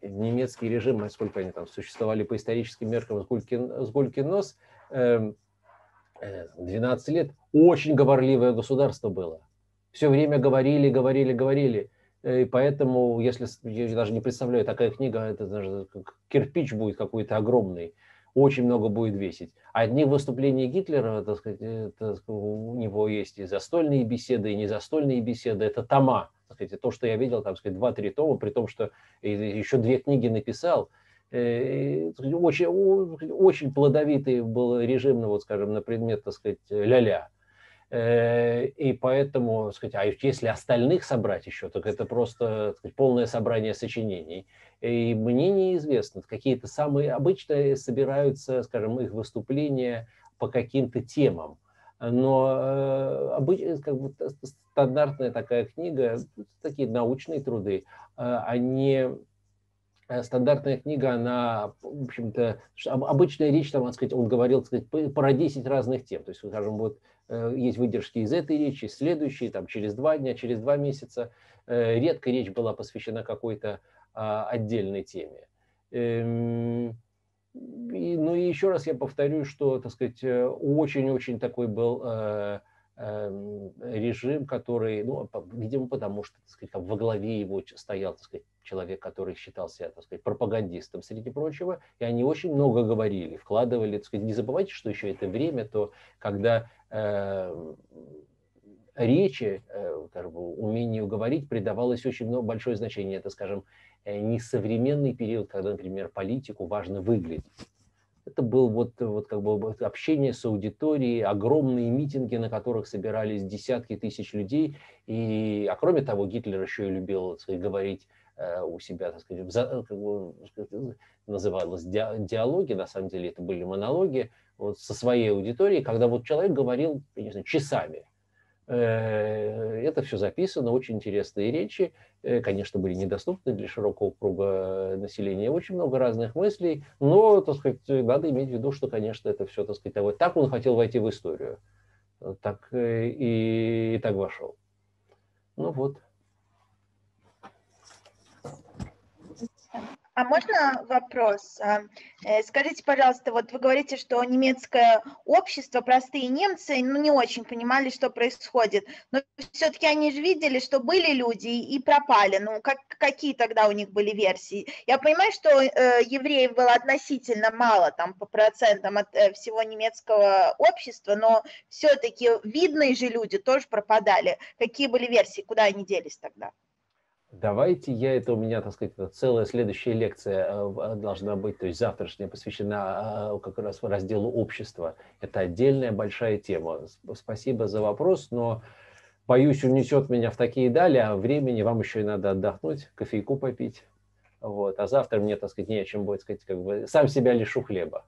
немецкий режим, сколько они там существовали по историческим меркам, с Гулькин нос, 12 лет, очень говорливое государство было. Все время говорили. И поэтому, если я даже не представляю, такая книга, это даже кирпич будет какой-то огромный, очень много будет весить. Одни выступления Гитлера, так сказать, у него есть и застольные беседы, и незастольные беседы, это тома. Так сказать, то, что я видел, там, 2-3 тома, при том, что еще 2 книги написал. Очень, очень плодовитый был режим, вот, скажем, на предмет, так сказать, ля-ля. И поэтому, так сказать, а если остальных собрать еще, так это просто, так сказать, полное собрание сочинений. И мне неизвестно, какие-то самые обычно собираются, скажем, их выступления по каким-то темам. Но обычно, как бы, стандартная такая книга, такие научные труды, они... Стандартная книга, она, в общем-то, обычная речь, там, так сказать, он говорил, так сказать, про 10 разных тем. То есть, скажем, вот есть выдержки из этой речи, из следующей, там, через 2 дня, через 2 месяца. Редко речь была посвящена какой-то отдельной теме. Ну и еще раз я повторю, что, так сказать, очень-очень такой был режим, который, ну, видимо, потому что, так сказать, во главе его стоял, так сказать, человек, который считался, так сказать, пропагандистом, среди прочего, и они очень много говорили, вкладывали, так сказать, не забывайте, что еще это время, то, когда речи, как бы, умению говорить придавалось очень большое значение. Это, скажем, несовременный период, когда, например, политику важно выглядеть. Это было вот как бы общение с аудиторией, огромные митинги, на которых собирались десятки тысяч людей. И, а кроме того, Гитлер еще и любил, так сказать, говорить у себя, так сказать, называлось диалоги, на самом деле это были монологи, вот, со своей аудиторией, когда вот человек говорил, я не знаю, часами. Это все записано, очень интересные речи, конечно, были недоступны для широкого круга населения, очень много разных мыслей, но, так сказать, надо иметь в виду, что, конечно, это все, так сказать, вот так он хотел войти в историю, так и так вошел. Ну вот. А можно вопрос? Скажите, пожалуйста, вот вы говорите, что немецкое общество, простые немцы, ну, не очень понимали, что происходит, но все-таки они же видели, что были люди и пропали. Ну, какие тогда у них были версии? Я понимаю, что евреев было относительно мало, там, по процентам от всего немецкого общества, но все-таки видные же люди тоже пропадали. Какие были версии, куда они делись тогда? Давайте у меня, так сказать, целая следующая лекция должна быть, то есть завтрашняя, посвящена как раз разделу общества. Это отдельная большая тема. Спасибо за вопрос, но, боюсь, унесет меня в такие дали, а времени вам еще и надо отдохнуть, кофейку попить. Вот. А завтра мне, так сказать, не о чем будет, так сказать, как бы сам себя лишу хлеба.